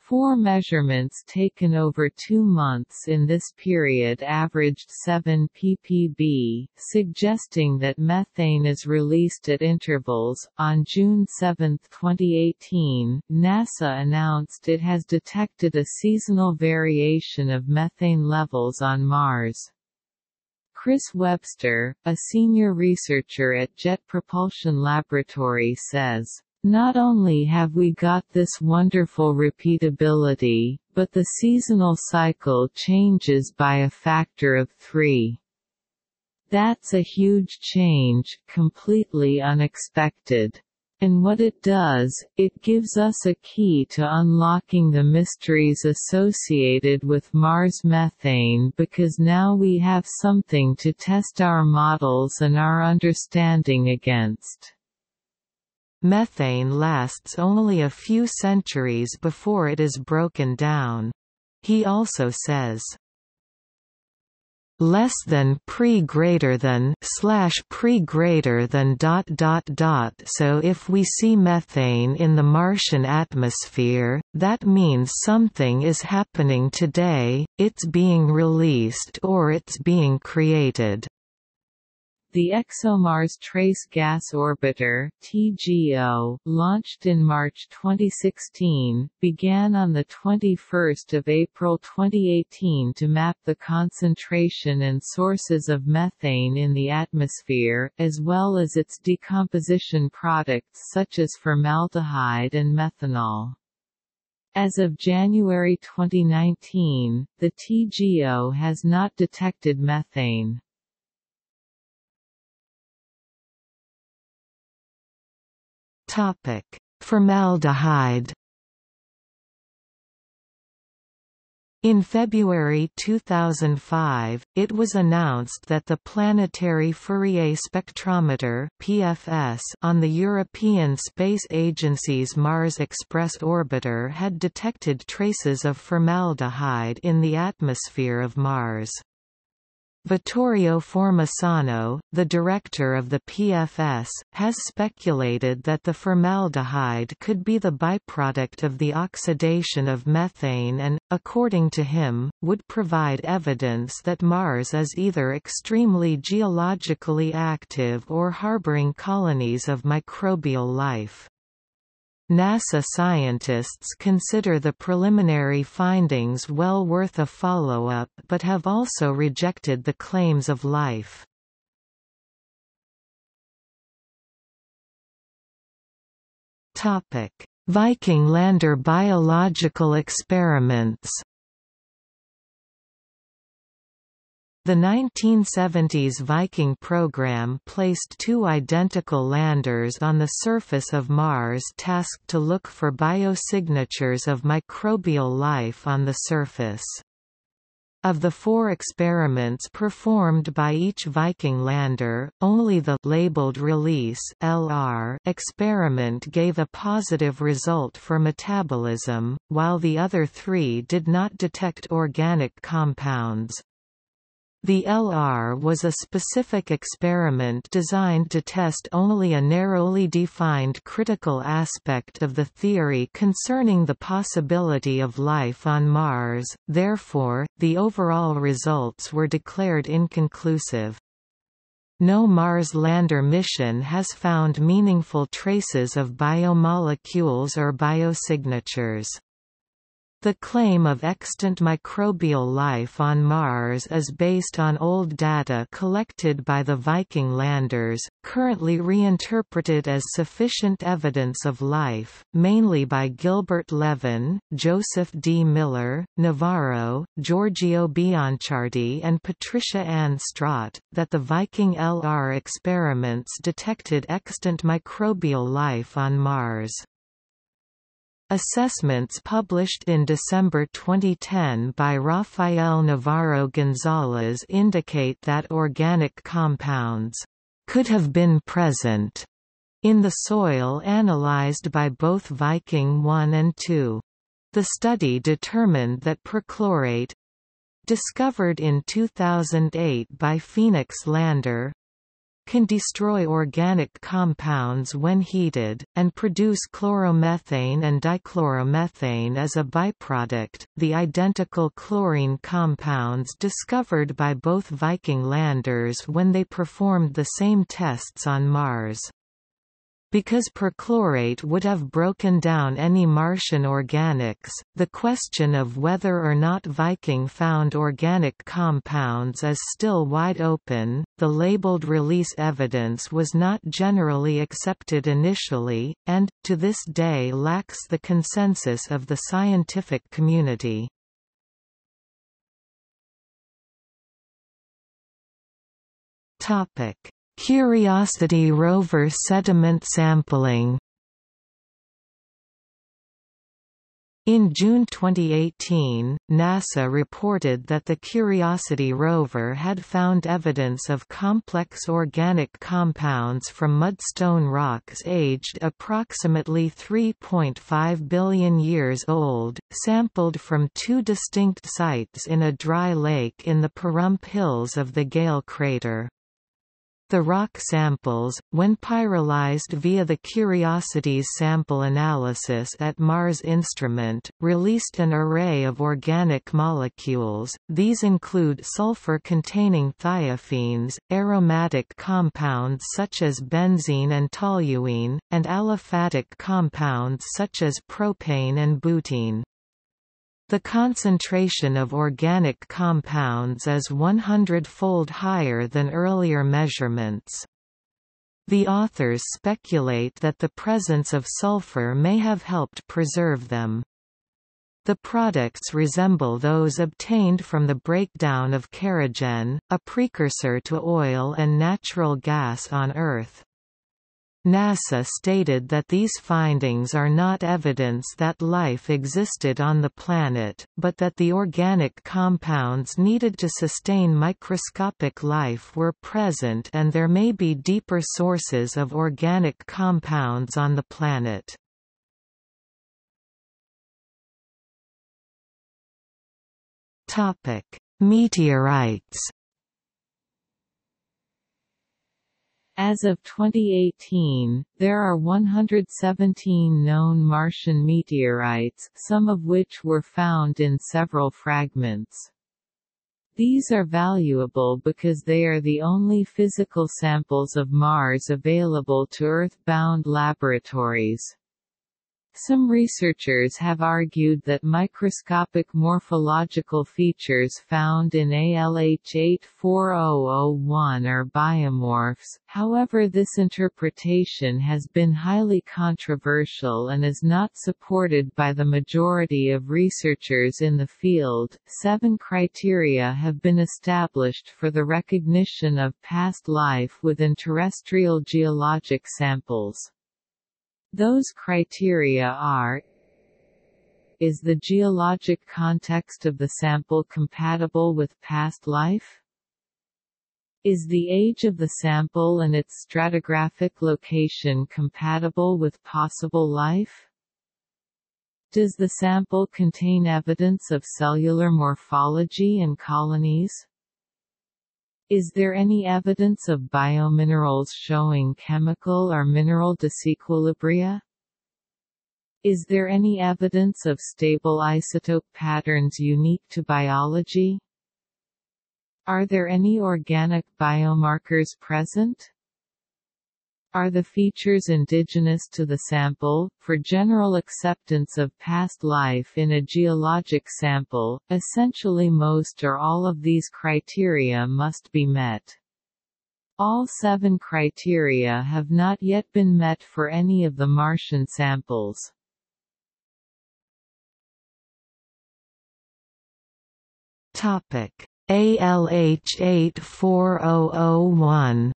Four measurements taken over two months in this period averaged seven p p b, suggesting that methane is released at intervals. On June seventh twenty eighteen, NASA announced it has detected a seasonal variation of methane levels on Mars. Chris Webster, a senior researcher at Jet Propulsion Laboratory, says, "Not only have we got this wonderful repeatability, but the seasonal cycle changes by a factor of three. That's a huge change, completely unexpected. And what it does, it gives us a key to unlocking the mysteries associated with Mars methane, because now we have something to test our models and our understanding against." Methane lasts only a few centuries before it is broken down. He also says, less than pre greater than slash pre greater than dot dot dot. So if we see methane in the Martian atmosphere, that means something is happening today, it's being released or it's being created. The ExoMars Trace Gas Orbiter (T G O), launched in March twenty sixteen, began on the twenty-first of April twenty eighteen to map the concentration and sources of methane in the atmosphere, as well as its decomposition products such as formaldehyde and methanol. As of January twenty nineteen, the T G O has not detected methane. Topic: Formaldehyde. In February two thousand five, it was announced that the Planetary Fourier Spectrometer (P F S) on the European Space Agency's Mars Express orbiter had detected traces of formaldehyde in the atmosphere of Mars. Vittorio Formisano, the director of the P F S, has speculated that the formaldehyde could be the byproduct of the oxidation of methane and, according to him, would provide evidence that Mars is either extremely geologically active or harboring colonies of microbial life. NASA scientists consider the preliminary findings well worth a follow-up but have also rejected the claims of life. Topic: Viking lander biological experiments. The nineteen seventies Viking program placed two identical landers on the surface of Mars tasked to look for biosignatures of microbial life on the surface. Of the four experiments performed by each Viking lander, only the labeled release L R experiment gave a positive result for metabolism, while the other three did not detect organic compounds. The L R was a specific experiment designed to test only a narrowly defined critical aspect of the theory concerning the possibility of life on Mars, therefore, the overall results were declared inconclusive. No Mars lander mission has found meaningful traces of biomolecules or biosignatures. The claim of extant microbial life on Mars is based on old data collected by the Viking landers, currently reinterpreted as sufficient evidence of life, mainly by Gilbert Levin, Joseph D. Miller, Navarro, Giorgio Bianciardi and Patricia Ann Strott, that the Viking L R experiments detected extant microbial life on Mars. Assessments published in December twenty ten by Rafael Navarro-González indicate that organic compounds could have been present in the soil analyzed by both Viking one and two. The study determined that perchlorate, discovered in two thousand eight by Phoenix lander, can destroy organic compounds when heated, and produce chloromethane and dichloromethane as a byproduct. The identical chlorine compounds discovered by both Viking landers when they performed the same tests on Mars. Because perchlorate would have broken down any Martian organics, the question of whether or not Viking found organic compounds is still wide open. The labeled release evidence was not generally accepted initially, and, to this day, lacks the consensus of the scientific community. Topic: Curiosity rover sediment sampling. In June twenty eighteen, NASA reported that the Curiosity rover had found evidence of complex organic compounds from mudstone rocks aged approximately three point five billion years old, sampled from two distinct sites in a dry lake in the Pahrump Hills of the Gale Crater. The rock samples, when pyrolyzed via the Curiosity's sample analysis at Mars Instrument, released an array of organic molecules. These include sulfur-containing thiophenes, aromatic compounds such as benzene and toluene, and aliphatic compounds such as propane and butene. The concentration of organic compounds is one hundred fold higher than earlier measurements. The authors speculate that the presence of sulfur may have helped preserve them. The products resemble those obtained from the breakdown of kerogen, a precursor to oil and natural gas on Earth. NASA stated that these findings are not evidence that life existed on the planet, but that the organic compounds needed to sustain microscopic life were present and there may be deeper sources of organic compounds on the planet. Topic: Meteorites. As of twenty eighteen, there are one hundred seventeen known Martian meteorites, some of which were found in several fragments. These are valuable because they are the only physical samples of Mars available to Earth-bound laboratories. Some researchers have argued that microscopic morphological features found in A L H eight four zero zero one are biomorphs, however this interpretation has been highly controversial and is not supported by the majority of researchers in the field. Seven criteria have been established for the recognition of past life within terrestrial geologic samples. Those criteria are: is the geologic context of the sample compatible with past life? Is the age of the sample and its stratigraphic location compatible with possible life? Does the sample contain evidence of cellular morphology and colonies? Is there any evidence of biominerals showing chemical or mineral disequilibria? Is there any evidence of stable isotope patterns unique to biology? Are there any organic biomarkers present? Are the features indigenous to the sample? For general acceptance of past life in a geologic sample, essentially most or all of these criteria must be met. All seven criteria have not yet been met for any of the Martian samples. Topic: A L H eight four zero zero one.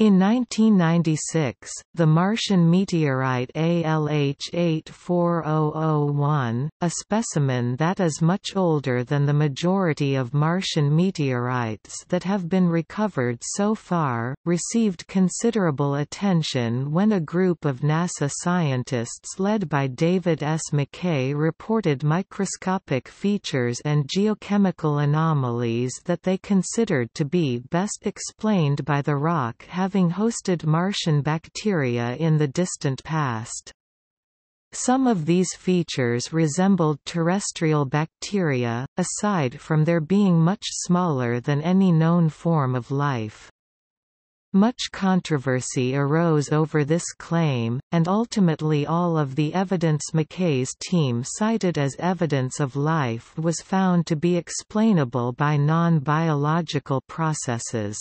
In nineteen ninety-six, the Martian meteorite A L H eight four zero zero one, a specimen that is much older than the majority of Martian meteorites that have been recovered so far, received considerable attention when a group of NASA scientists led by David S. McKay reported microscopic features and geochemical anomalies that they considered to be best explained by the rock having having hosted Martian bacteria in the distant past. Some of these features resembled terrestrial bacteria, aside from their being much smaller than any known form of life. Much controversy arose over this claim, and ultimately all of the evidence McKay's team cited as evidence of life was found to be explainable by non-biological processes.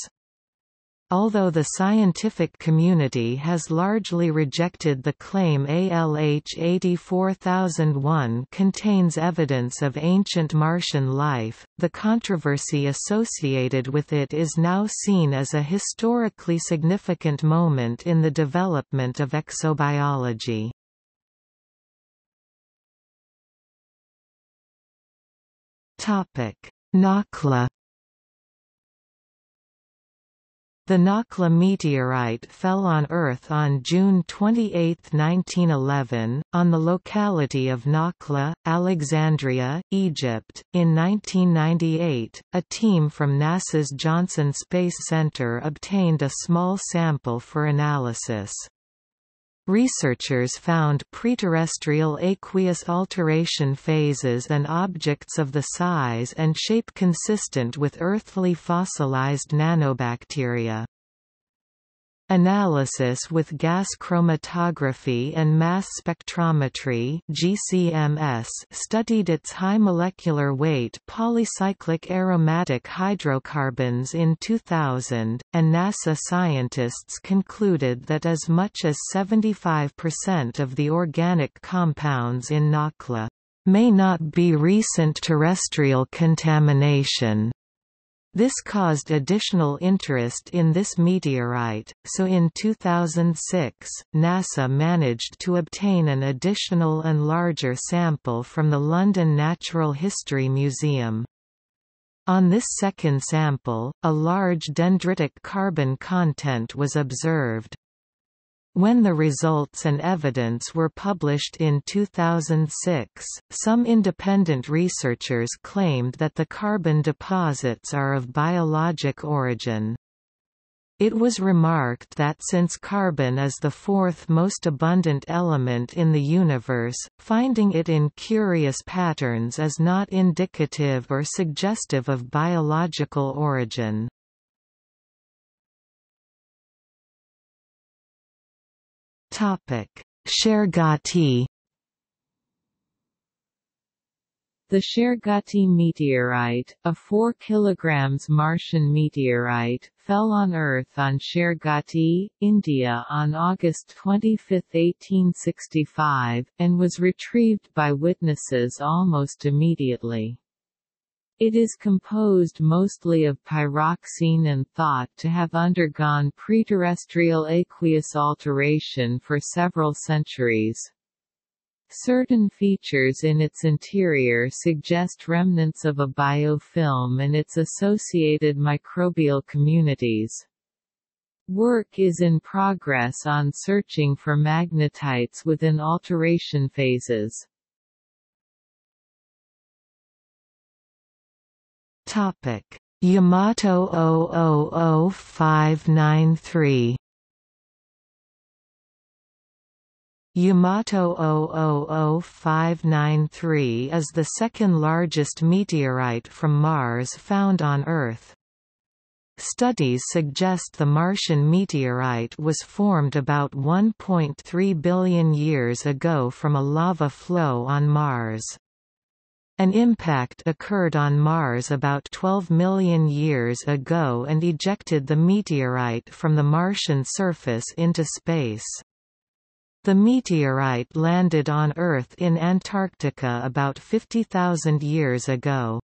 Although the scientific community has largely rejected the claim A L H eight four zero zero one contains evidence of ancient Martian life, the controversy associated with it is now seen as a historically significant moment in the development of exobiology. Nakhla. The Nakhla meteorite fell on Earth on June twenty-eighth nineteen eleven, on the locality of Nakhla, Alexandria, Egypt. In nineteen ninety-eight, a team from NASA's Johnson Space Center obtained a small sample for analysis. Researchers found preterrestrial aqueous alteration phases and objects of the size and shape consistent with earthly fossilized nanobacteria. Analysis with gas chromatography and mass spectrometry (G C M S) studied its high molecular weight polycyclic aromatic hydrocarbons in two thousand, and NASA scientists concluded that as much as seventy-five percent of the organic compounds in Nakhla may not be recent terrestrial contamination. This caused additional interest in this meteorite, so in two thousand six, NASA managed to obtain an additional and larger sample from the London Natural History Museum. On this second sample, a large dendritic carbon content was observed. When the results and evidence were published in two thousand six, some independent researchers claimed that the carbon deposits are of biologic origin. It was remarked that since carbon is the fourth most abundant element in the universe, finding it in curious patterns is not indicative or suggestive of biological origin. Shergati. The Shergati meteorite, a four kilograms Martian meteorite, fell on Earth on Shergati, India on August twenty-fifth, eighteen sixty-five, and was retrieved by witnesses almost immediately. It is composed mostly of pyroxene and thought to have undergone preterrestrial aqueous alteration for several centuries. Certain features in its interior suggest remnants of a biofilm and its associated microbial communities. Work is in progress on searching for magnetites within alteration phases. Topic: Yamato zero zero zero five nine three. Yamato zero zero zero five nine three is the second largest meteorite from Mars found on Earth. Studies suggest the Martian meteorite was formed about one point three billion years ago from a lava flow on Mars. An impact occurred on Mars about twelve million years ago and ejected the meteorite from the Martian surface into space. The meteorite landed on Earth in Antarctica about fifty thousand years ago.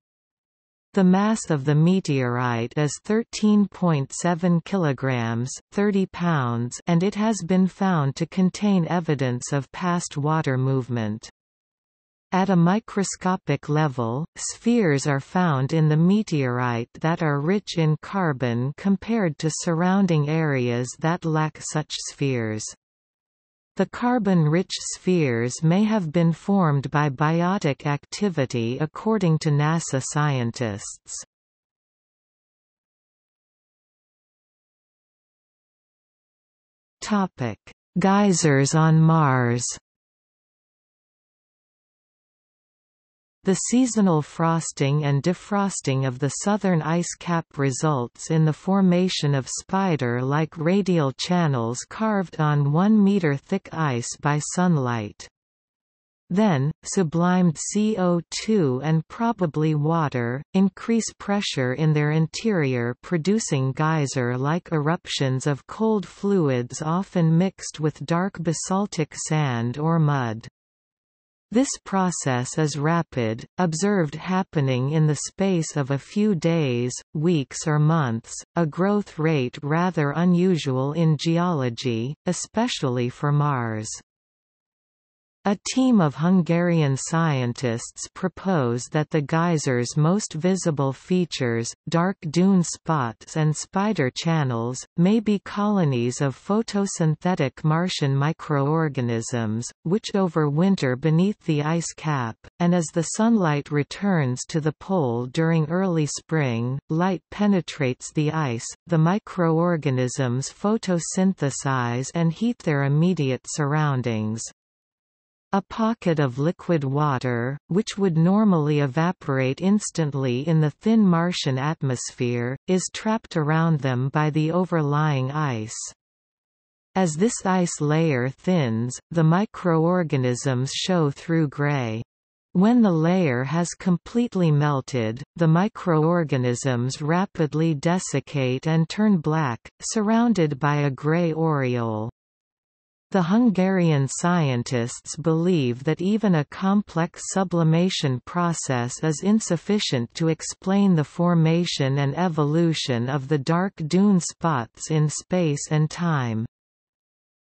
The mass of the meteorite is thirteen point seven kilograms, thirty pounds, and it has been found to contain evidence of past water movement. At a microscopic level, spheres are found in the meteorite that are rich in carbon compared to surrounding areas that lack such spheres. The carbon-rich spheres may have been formed by biotic activity according to NASA scientists. Topic: Geysers on Mars. The seasonal frosting and defrosting of the southern ice cap results in the formation of spider-like radial channels carved on one meter thick ice by sunlight. Then, sublimed C O two and probably water, increase pressure in their interior producing geyser-like eruptions of cold fluids often mixed with dark basaltic sand or mud. This process is rapid, observed happening in the space of a few days, weeks or months, a growth rate rather unusual in geology, especially for Mars. A team of Hungarian scientists propose that the geyser's most visible features, dark dune spots and spider channels, may be colonies of photosynthetic Martian microorganisms, which overwinter beneath the ice cap, and as the sunlight returns to the pole during early spring, light penetrates the ice, the microorganisms photosynthesize and heat their immediate surroundings. A pocket of liquid water, which would normally evaporate instantly in the thin Martian atmosphere, is trapped around them by the overlying ice. As this ice layer thins, the microorganisms show through gray. When the layer has completely melted, the microorganisms rapidly desiccate and turn black, surrounded by a gray aureole. The Hungarian scientists believe that even a complex sublimation process is insufficient to explain the formation and evolution of the dark dune spots in space and time.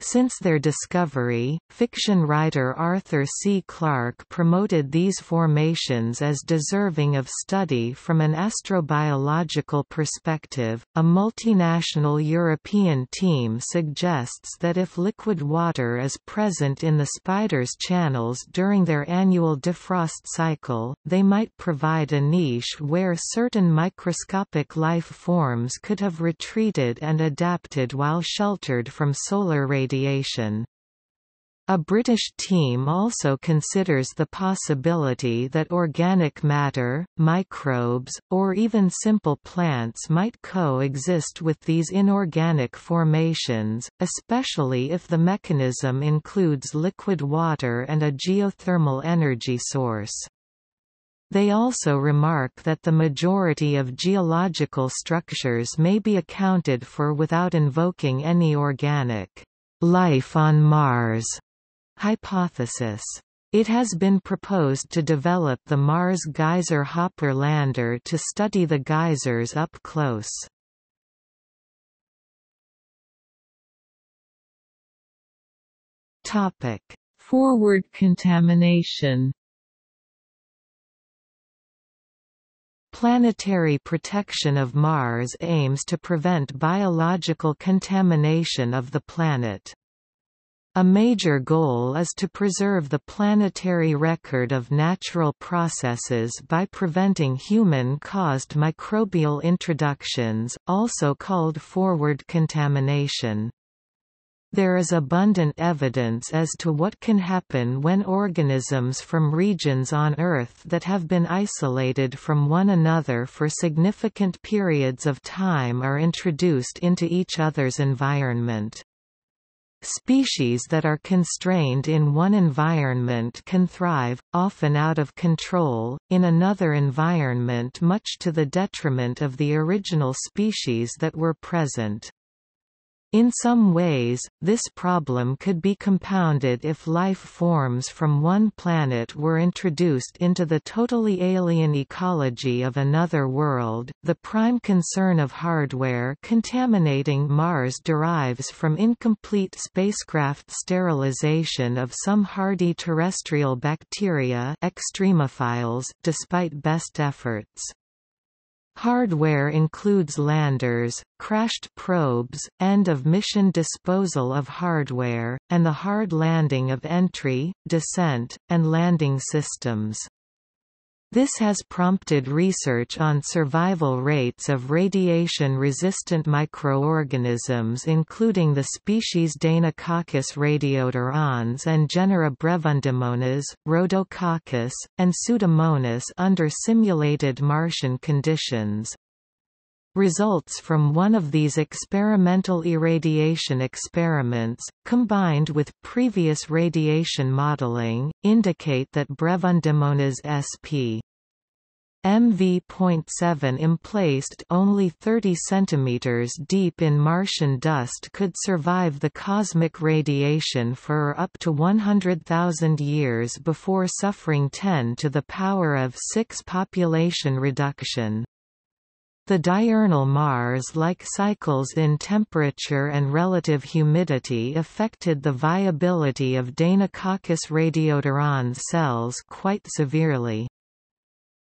Since their discovery, fiction writer Arthur C. Clarke promoted these formations as deserving of study from an astrobiological perspective. A multinational European team suggests that if liquid water is present in the spiders' channels during their annual defrost cycle, they might provide a niche where certain microscopic life forms could have retreated and adapted while sheltered from solar radiation. Radiation. A British team also considers the possibility that organic matter, microbes, or even simple plants might coexist with these inorganic formations, especially if the mechanism includes liquid water and a geothermal energy source. They also remark that the majority of geological structures may be accounted for without invoking any organic life on Mars hypothesis. It has been proposed to develop the Mars Geyser Hopper lander to study the geysers up close. Topic: Forward contamination. Planetary protection of Mars aims to prevent biological contamination of the planet. A major goal is to preserve the planetary record of natural processes by preventing human-caused microbial introductions, also called forward contamination. There is abundant evidence as to what can happen when organisms from regions on Earth that have been isolated from one another for significant periods of time are introduced into each other's environment. Species that are constrained in one environment can thrive, often out of control, in another environment much to the detriment of the original species that were present. In some ways, this problem could be compounded if life forms from one planet were introduced into the totally alien ecology of another world. The prime concern of hardware contaminating Mars derives from incomplete spacecraft sterilization of some hardy terrestrial bacteria, extremophiles, despite best efforts. Hardware includes landers, crashed probes, end-of-mission disposal of hardware, and the hard landing of entry, descent, and landing systems. This has prompted research on survival rates of radiation-resistant microorganisms including the species Deinococcus radiodurans and genera Brevundimonas, Rhodococcus, and Pseudomonas under simulated Martian conditions. Results from one of these experimental irradiation experiments, combined with previous radiation modeling, indicate that Brevundimonas S P E M V point seven emplaced only thirty centimeters deep in Martian dust could survive the cosmic radiation for up to one hundred thousand years before suffering ten to the power of six population reduction. The diurnal Mars-like cycles in temperature and relative humidity affected the viability of Deinococcus radiodurans cells quite severely.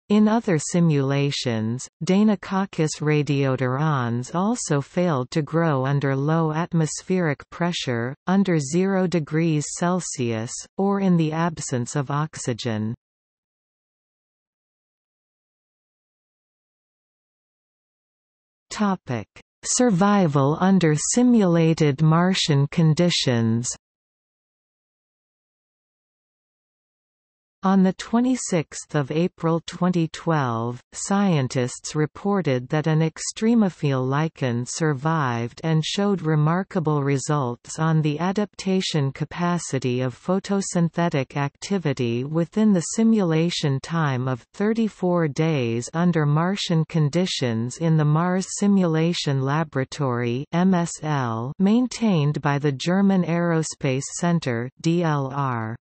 In other simulations, Deinococcus radiodurans also failed to grow under low atmospheric pressure, under zero degrees Celsius, or in the absence of oxygen. Topic: Survival under simulated Martian conditions. On twenty-sixth of April twenty twelve, scientists reported that an extremophile lichen survived and showed remarkable results on the adaptation capacity of photosynthetic activity within the simulation time of thirty-four days under Martian conditions in the Mars Simulation Laboratory (M S L) maintained by the German Aerospace Center (D L R).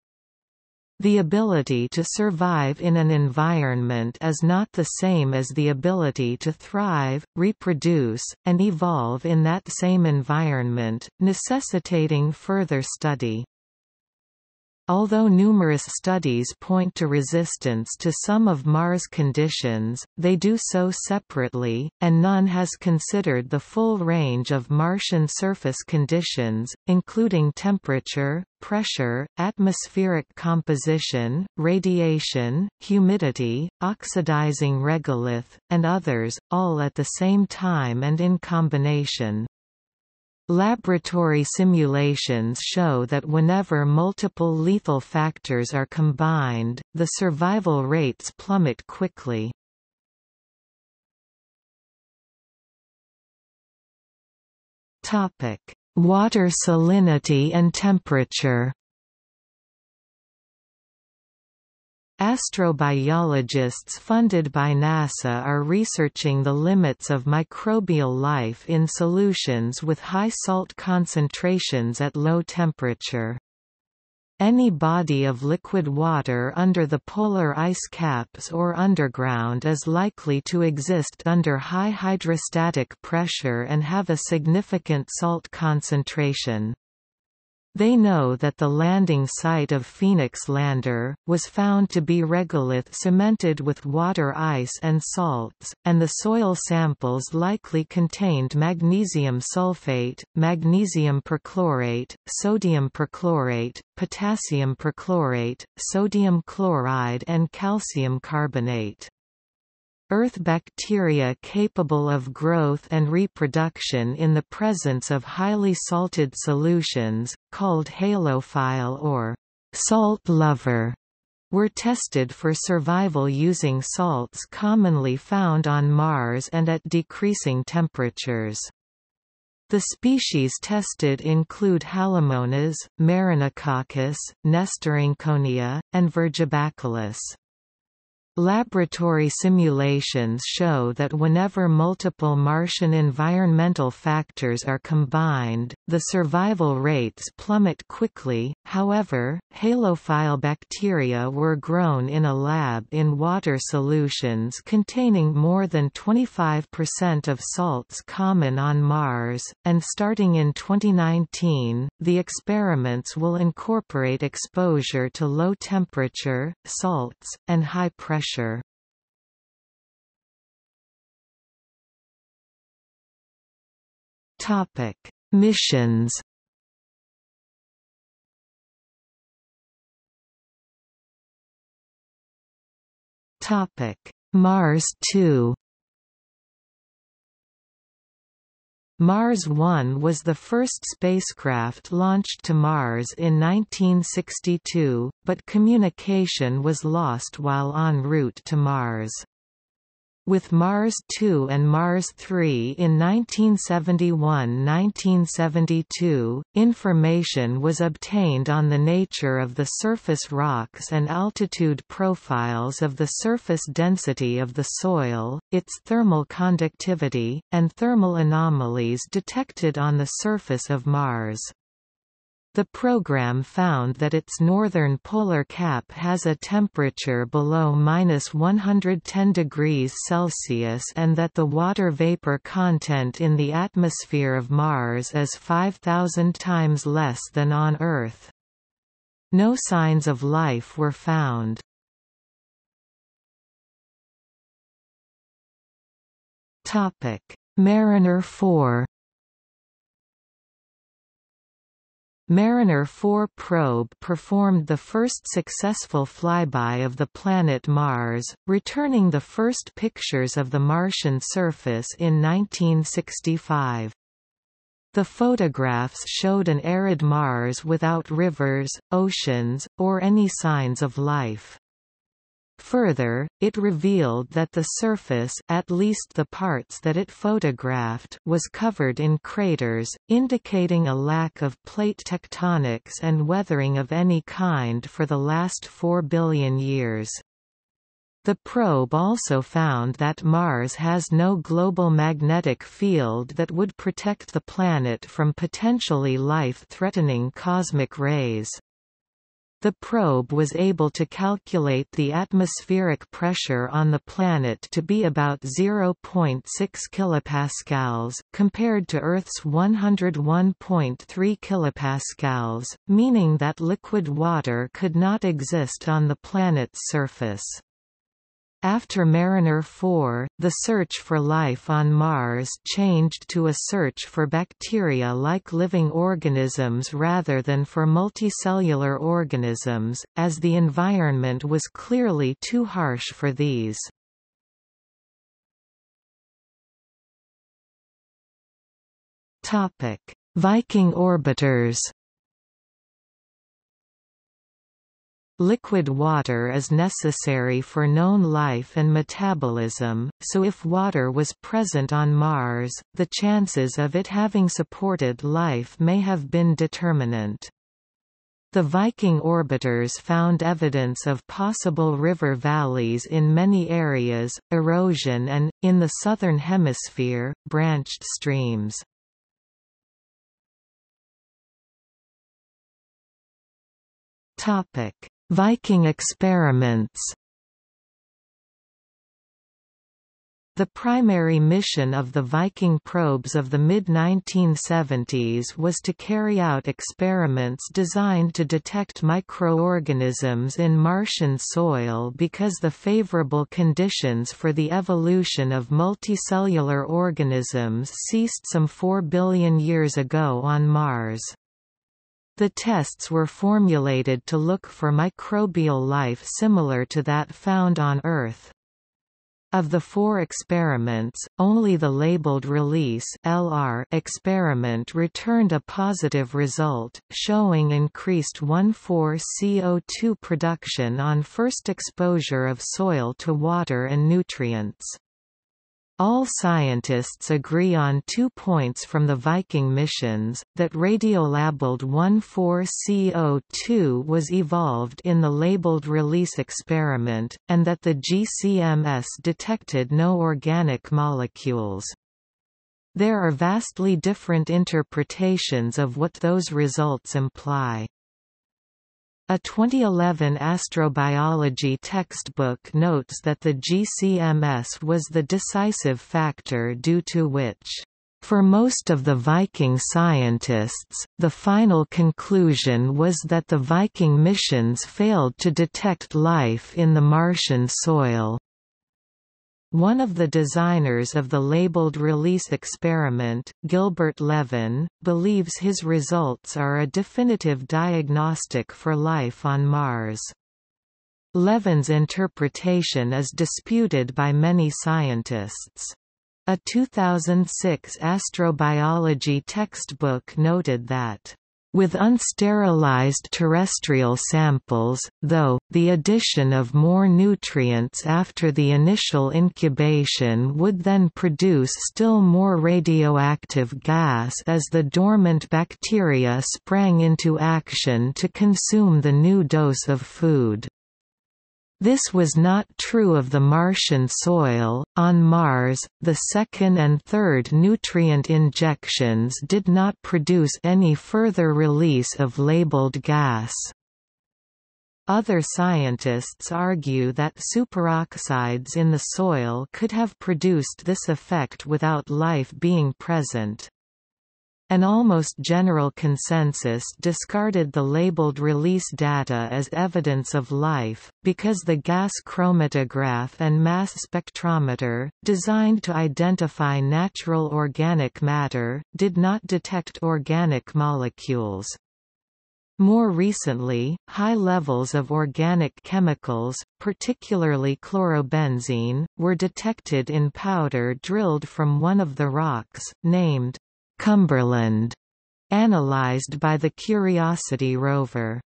The ability to survive in an environment is not the same as the ability to thrive, reproduce, and evolve in that same environment, necessitating further study. Although numerous studies point to resistance to some of Mars' conditions, they do so separately, and none has considered the full range of Martian surface conditions, including temperature, pressure, atmospheric composition, radiation, humidity, oxidizing regolith, and others, all at the same time and in combination. Laboratory simulations show that whenever multiple lethal factors are combined, the survival rates plummet quickly. Water salinity and temperature. Astrobiologists funded by NASA are researching the limits of microbial life in solutions with high salt concentrations at low temperature. Any body of liquid water under the polar ice caps or underground is likely to exist under high hydrostatic pressure and have a significant salt concentration. They know that the landing site of Phoenix lander was found to be regolith cemented with water ice and salts, and the soil samples likely contained magnesium sulfate, magnesium perchlorate, sodium perchlorate, potassium perchlorate, sodium chloride and calcium carbonate. Earth bacteria capable of growth and reproduction in the presence of highly salted solutions, called halophile or salt lover, were tested for survival using salts commonly found on Mars and at decreasing temperatures. The species tested include Halomonas, Marinococcus, Nestorynconia, and Vergibacillus. Laboratory simulations show that whenever multiple Martian environmental factors are combined, the survival rates plummet quickly. However, halophile bacteria were grown in a lab in water solutions containing more than twenty-five percent of salts common on Mars, and starting in twenty nineteen, the experiments will incorporate exposure to low temperature, salts, and high pressure. Topic: Missions. Topic: Mars two. Mars one was the first spacecraft launched to Mars in nineteen sixty-two, but communication was lost while en route to Mars. With Mars two and Mars three in nineteen seventy-one to nineteen seventy-two, information was obtained on the nature of the surface rocks and altitude profiles of the surface density of the soil, its thermal conductivity, and thermal anomalies detected on the surface of Mars. The program found that its northern polar cap has a temperature below minus one hundred ten degrees Celsius and that the water vapor content in the atmosphere of Mars is five thousand times less than on Earth. No signs of life were found. Topic: Mariner four. Mariner four probe performed the first successful flyby of the planet Mars, returning the first pictures of the Martian surface in nineteen sixty-five. The photographs showed an arid Mars without rivers, oceans, or any signs of life. Further, it revealed that the surface, at least the parts that it photographed, was covered in craters, indicating a lack of plate tectonics and weathering of any kind for the last four billion years. The probe also found that Mars has no global magnetic field that would protect the planet from potentially life-threatening cosmic rays. The probe was able to calculate the atmospheric pressure on the planet to be about zero point six kilopascals, compared to Earth's one hundred one point three kilopascals, meaning that liquid water could not exist on the planet's surface. After Mariner four, the search for life on Mars changed to a search for bacteria-like living organisms rather than for multicellular organisms, as the environment was clearly too harsh for these. Topic: Viking orbiters. Liquid water is necessary for known life and metabolism, so if water was present on Mars, the chances of it having supported life may have been determinant. The Viking orbiters found evidence of possible river valleys in many areas, erosion and, in the southern hemisphere, branched streams. Viking experiments. The primary mission of the Viking probes of the mid nineteen seventies was to carry out experiments designed to detect microorganisms in Martian soil because the favorable conditions for the evolution of multicellular organisms ceased some four billion years ago on Mars. The tests were formulated to look for microbial life similar to that found on Earth. Of the four experiments, only the labeled release L R experiment returned a positive result, showing increased one four C O two production on first exposure of soil to water and nutrients. All scientists agree on two points from the Viking missions, that radiolabeled one four C O two was evolved in the labeled release experiment, and that the G C M S detected no organic molecules. There are vastly different interpretations of what those results imply. A twenty eleven astrobiology textbook notes that the G C M S was the decisive factor due to which, for most of the Viking scientists, the final conclusion was that the Viking missions failed to detect life in the Martian soil. One of the designers of the labeled release experiment, Gilbert Levin, believes his results are a definitive diagnostic for life on Mars. Levin's interpretation is disputed by many scientists. A two thousand six astrobiology textbook noted that with unsterilized terrestrial samples, though, the addition of more nutrients after the initial incubation would then produce still more radioactive gas as the dormant bacteria sprang into action to consume the new dose of food. This was not true of the Martian soil. On Mars, the second and third nutrient injections did not produce any further release of labeled gas. Other scientists argue that superoxides in the soil could have produced this effect without life being present. An almost general consensus discarded the labeled release data as evidence of life, because the gas chromatograph and mass spectrometer, designed to identify natural organic matter, did not detect organic molecules. More recently, high levels of organic chemicals, particularly chlorobenzene, were detected in powder drilled from one of the rocks, named Cumberland, analyzed by the Curiosity rover.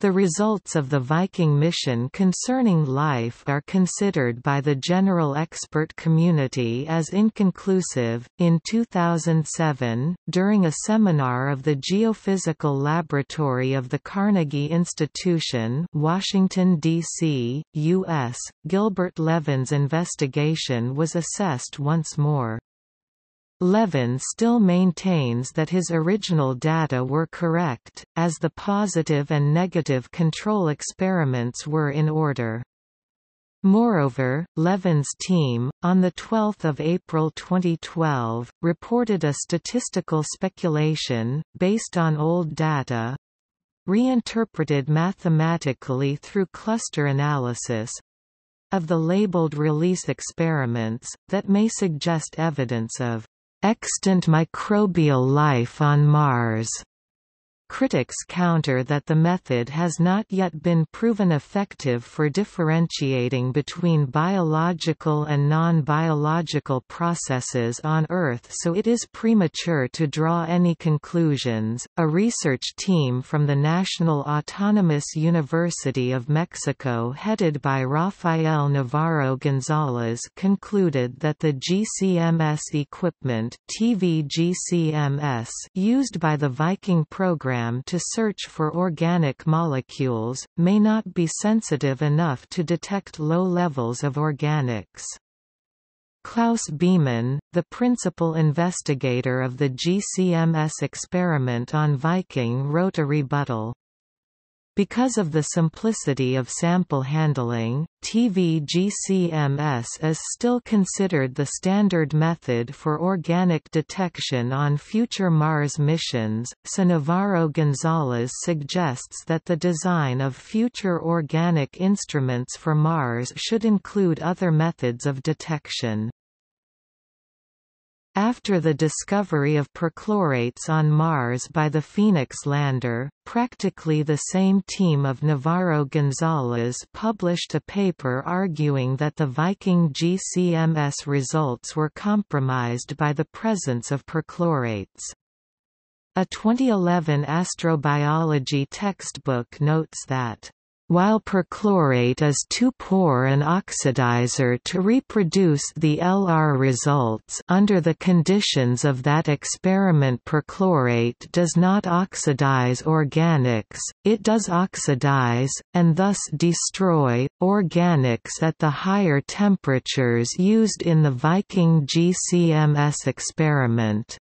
The results of the Viking mission concerning life are considered by the general expert community as inconclusive. In two thousand seven, during a seminar of the Geophysical Laboratory of the Carnegie Institution, Washington, D C, U S, Gilbert Levin's investigation was assessed once more. Levin still maintains that his original data were correct, as the positive and negative control experiments were in order. Moreover, Levin's team, on the twelfth of April twenty twelve, reported a statistical speculation, based on old data, reinterpreted mathematically through cluster analysis, of the labeled release experiments, that may suggest evidence of extant microbial life on Mars. Critics counter that the method has not yet been proven effective for differentiating between biological and non-biological processes on Earth, so it is premature to draw any conclusions. A research team from the National Autonomous University of Mexico, headed by Rafael Navarro-González, concluded that the G C M S equipment T V G C M S used by the Viking program to search for organic molecules, may not be sensitive enough to detect low levels of organics. Klaus Beeman, the principal investigator of the G C M S experiment on Viking, wrote a rebuttal. Because of the simplicity of sample handling, T V G C M S is still considered the standard method for organic detection on future Mars missions, so Navarro-González suggests that the design of future organic instruments for Mars should include other methods of detection. After the discovery of perchlorates on Mars by the Phoenix lander, practically the same team of Navarro-González published a paper arguing that the Viking G C M S results were compromised by the presence of perchlorates. A twenty eleven astrobiology textbook notes that while perchlorate is too poor an oxidizer to reproduce the L R results under the conditions of that experiment, perchlorate does not oxidize organics, it does oxidize, and thus destroy, organics at the higher temperatures used in the Viking G C M S experiment.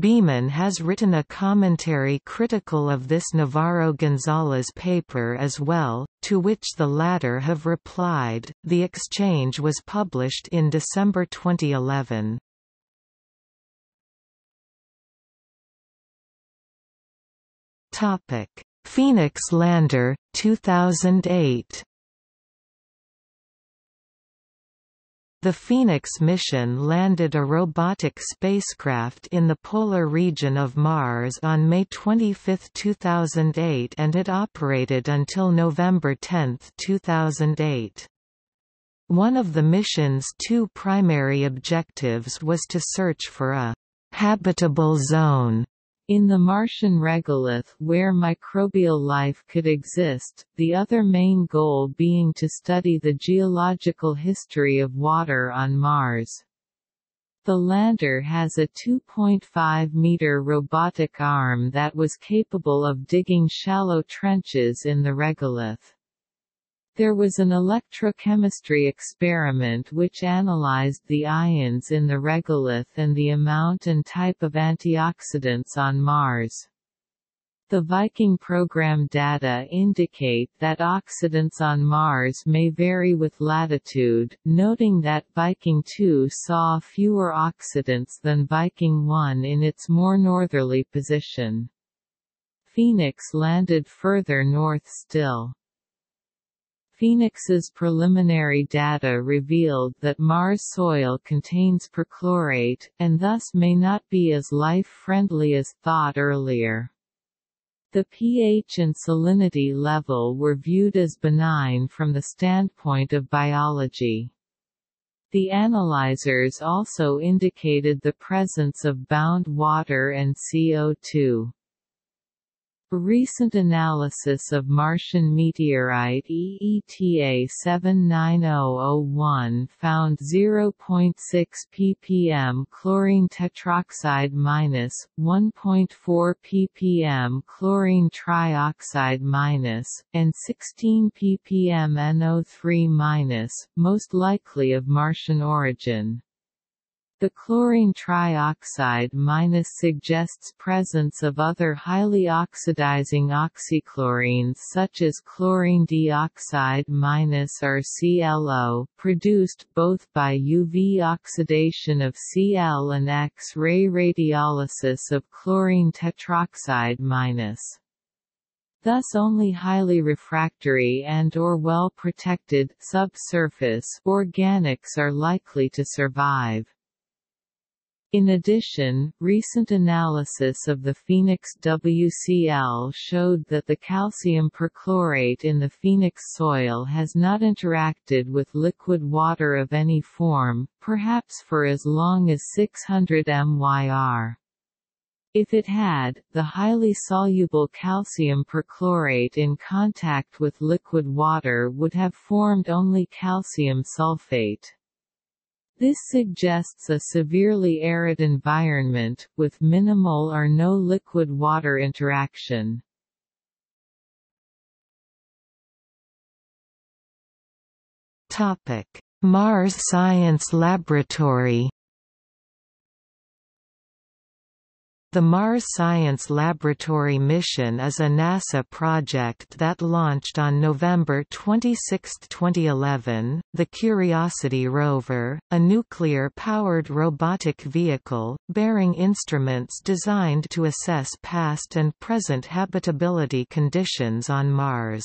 Beeman has written a commentary critical of this Navarro-González paper as well, to which the latter have replied. The exchange was published in December twenty eleven. Topic: Phoenix Lander, two thousand eight. The Phoenix mission landed a robotic spacecraft in the polar region of Mars on May twenty-fifth two thousand eight, and it operated until November tenth two thousand eight. One of the mission's two primary objectives was to search for a habitable zone in the Martian regolith where microbial life could exist, the other main goal being to study the geological history of water on Mars. The lander has a two point five meter robotic arm that was capable of digging shallow trenches in the regolith. There was an electrochemistry experiment which analyzed the ions in the regolith and the amount and type of antioxidants on Mars. The Viking program data indicate that oxidants on Mars may vary with latitude, noting that Viking two saw fewer oxidants than Viking one in its more northerly position. Phoenix landed further north still. Phoenix's preliminary data revealed that Mars soil contains perchlorate, and thus may not be as life-friendly as thought earlier. The pH and salinity level were viewed as benign from the standpoint of biology. The analyzers also indicated the presence of bound water and C O two. Recent analysis of Martian meteorite E E T A seven nine zero zero one found zero point six p p m chlorine tetroxide minus, one point four p p m chlorine trioxide minus, and sixteen p p m N O three minus, most likely of Martian origin. The chlorine trioxide minus suggests presence of other highly oxidizing oxychlorines such as chlorine dioxide minus or C L O, produced both by U V oxidation of C L and X-ray radiolysis of chlorine tetroxide minus. Thus only highly refractory and or well-protected subsurface organics are likely to survive. In addition, recent analysis of the Phoenix W C L showed that the calcium perchlorate in the Phoenix soil has not interacted with liquid water of any form, perhaps for as long as six hundred M Y R. If it had, the highly soluble calcium perchlorate in contact with liquid water would have formed only calcium sulfate. This suggests a severely arid environment, with minimal or no liquid-water interaction. Mars Science Laboratory. The Mars Science Laboratory mission is a NASA project that launched on November twenty-sixth, twenty eleven, the Curiosity rover, a nuclear-powered robotic vehicle, bearing instruments designed to assess past and present habitability conditions on Mars.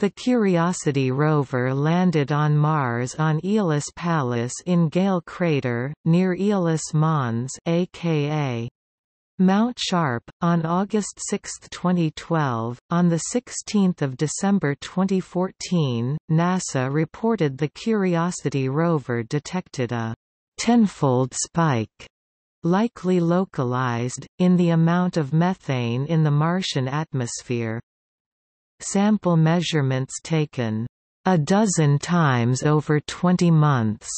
The Curiosity rover landed on Mars on Aeolis Palus in Gale Crater, near Aeolis Mons, aka Mount Sharp, on August sixth, twenty twelve. On the sixteenth of December twenty fourteen, NASA reported the Curiosity rover detected a tenfold spike, likely localized, in the amount of methane in the Martian atmosphere. Sample measurements taken a dozen times over twenty months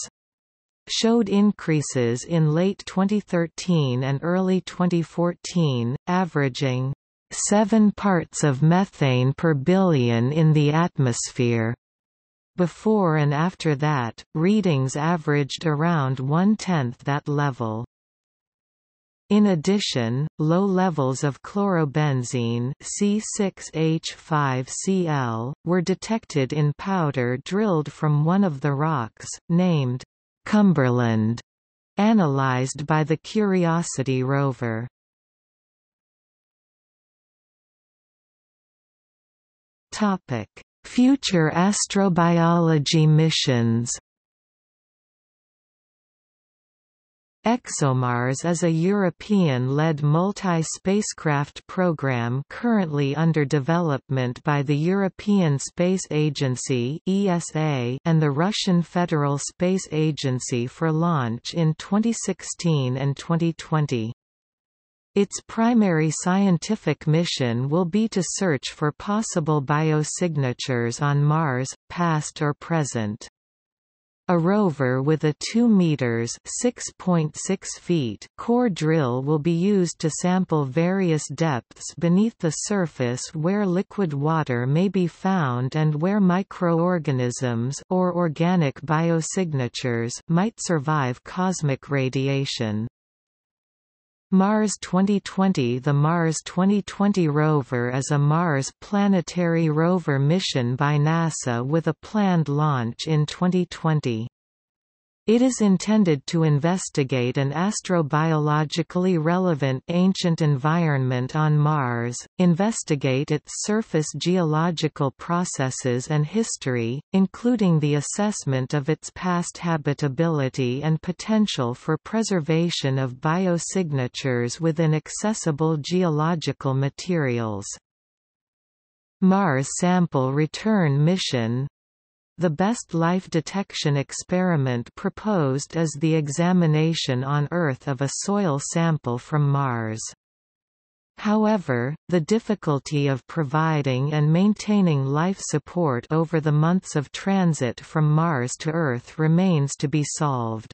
showed increases in late twenty thirteen and early twenty fourteen, averaging seven parts of methane per billion in the atmosphere. Before and after that, readings averaged around one-tenth that level. In addition, low levels of chlorobenzene C six H five C L were detected in powder drilled from one of the rocks, named Cumberland, analyzed by the Curiosity rover. Topic: Future astrobiology missions. ExoMars is a European-led multi-spacecraft program currently under development by the European Space Agency (E S A) and the Russian Federal Space Agency for launch in twenty sixteen and twenty twenty. Its primary scientific mission will be to search for possible biosignatures on Mars, past or present. A rover with a two meters (six point six feet) core drill will be used to sample various depths beneath the surface where liquid water may be found and where microorganisms or organic biosignatures might survive cosmic radiation. Mars twenty twenty. The Mars twenty twenty rover is a Mars planetary rover mission by NASA with a planned launch in twenty twenty. It is intended to investigate an astrobiologically relevant ancient environment on Mars, investigate its surface geological processes and history, including the assessment of its past habitability and potential for preservation of biosignatures within accessible geological materials. Mars Sample Return Mission. The best life detection experiment proposed is the examination on Earth of a soil sample from Mars. However, the difficulty of providing and maintaining life support over the months of transit from Mars to Earth remains to be solved.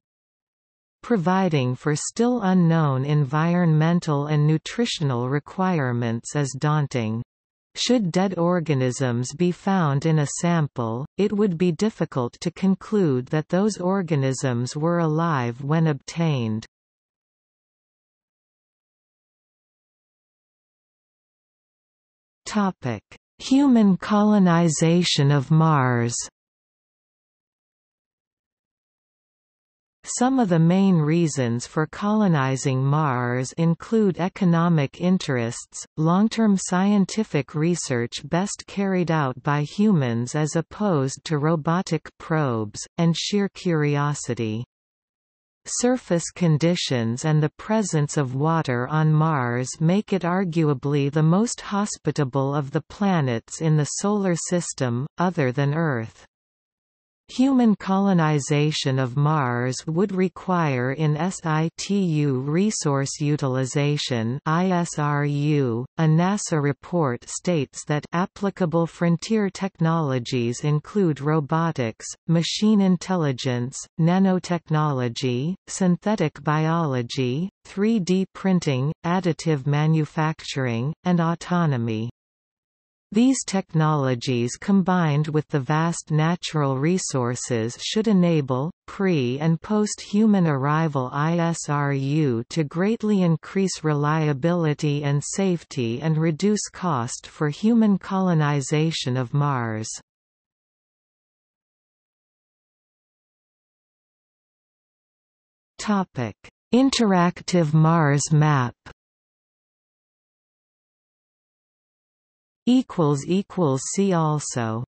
Providing for still unknown environmental and nutritional requirements is daunting. Should dead organisms be found in a sample, it would be difficult to conclude that those organisms were alive when obtained. Topic: Human colonization of Mars. Some of the main reasons for colonizing Mars include economic interests, long-term scientific research best carried out by humans as opposed to robotic probes, and sheer curiosity. Surface conditions and the presence of water on Mars make it arguably the most hospitable of the planets in the Solar System, other than Earth. Human colonization of Mars would require in situ resource utilization (I S R U). A NASA report states that applicable frontier technologies include robotics, machine intelligence, nanotechnology, synthetic biology, three D printing, additive manufacturing, and autonomy. These technologies combined with the vast natural resources should enable, pre- and post-human arrival I S R U to greatly increase reliability and safety and reduce cost for human colonization of Mars. Topic: Interactive Mars Map. See also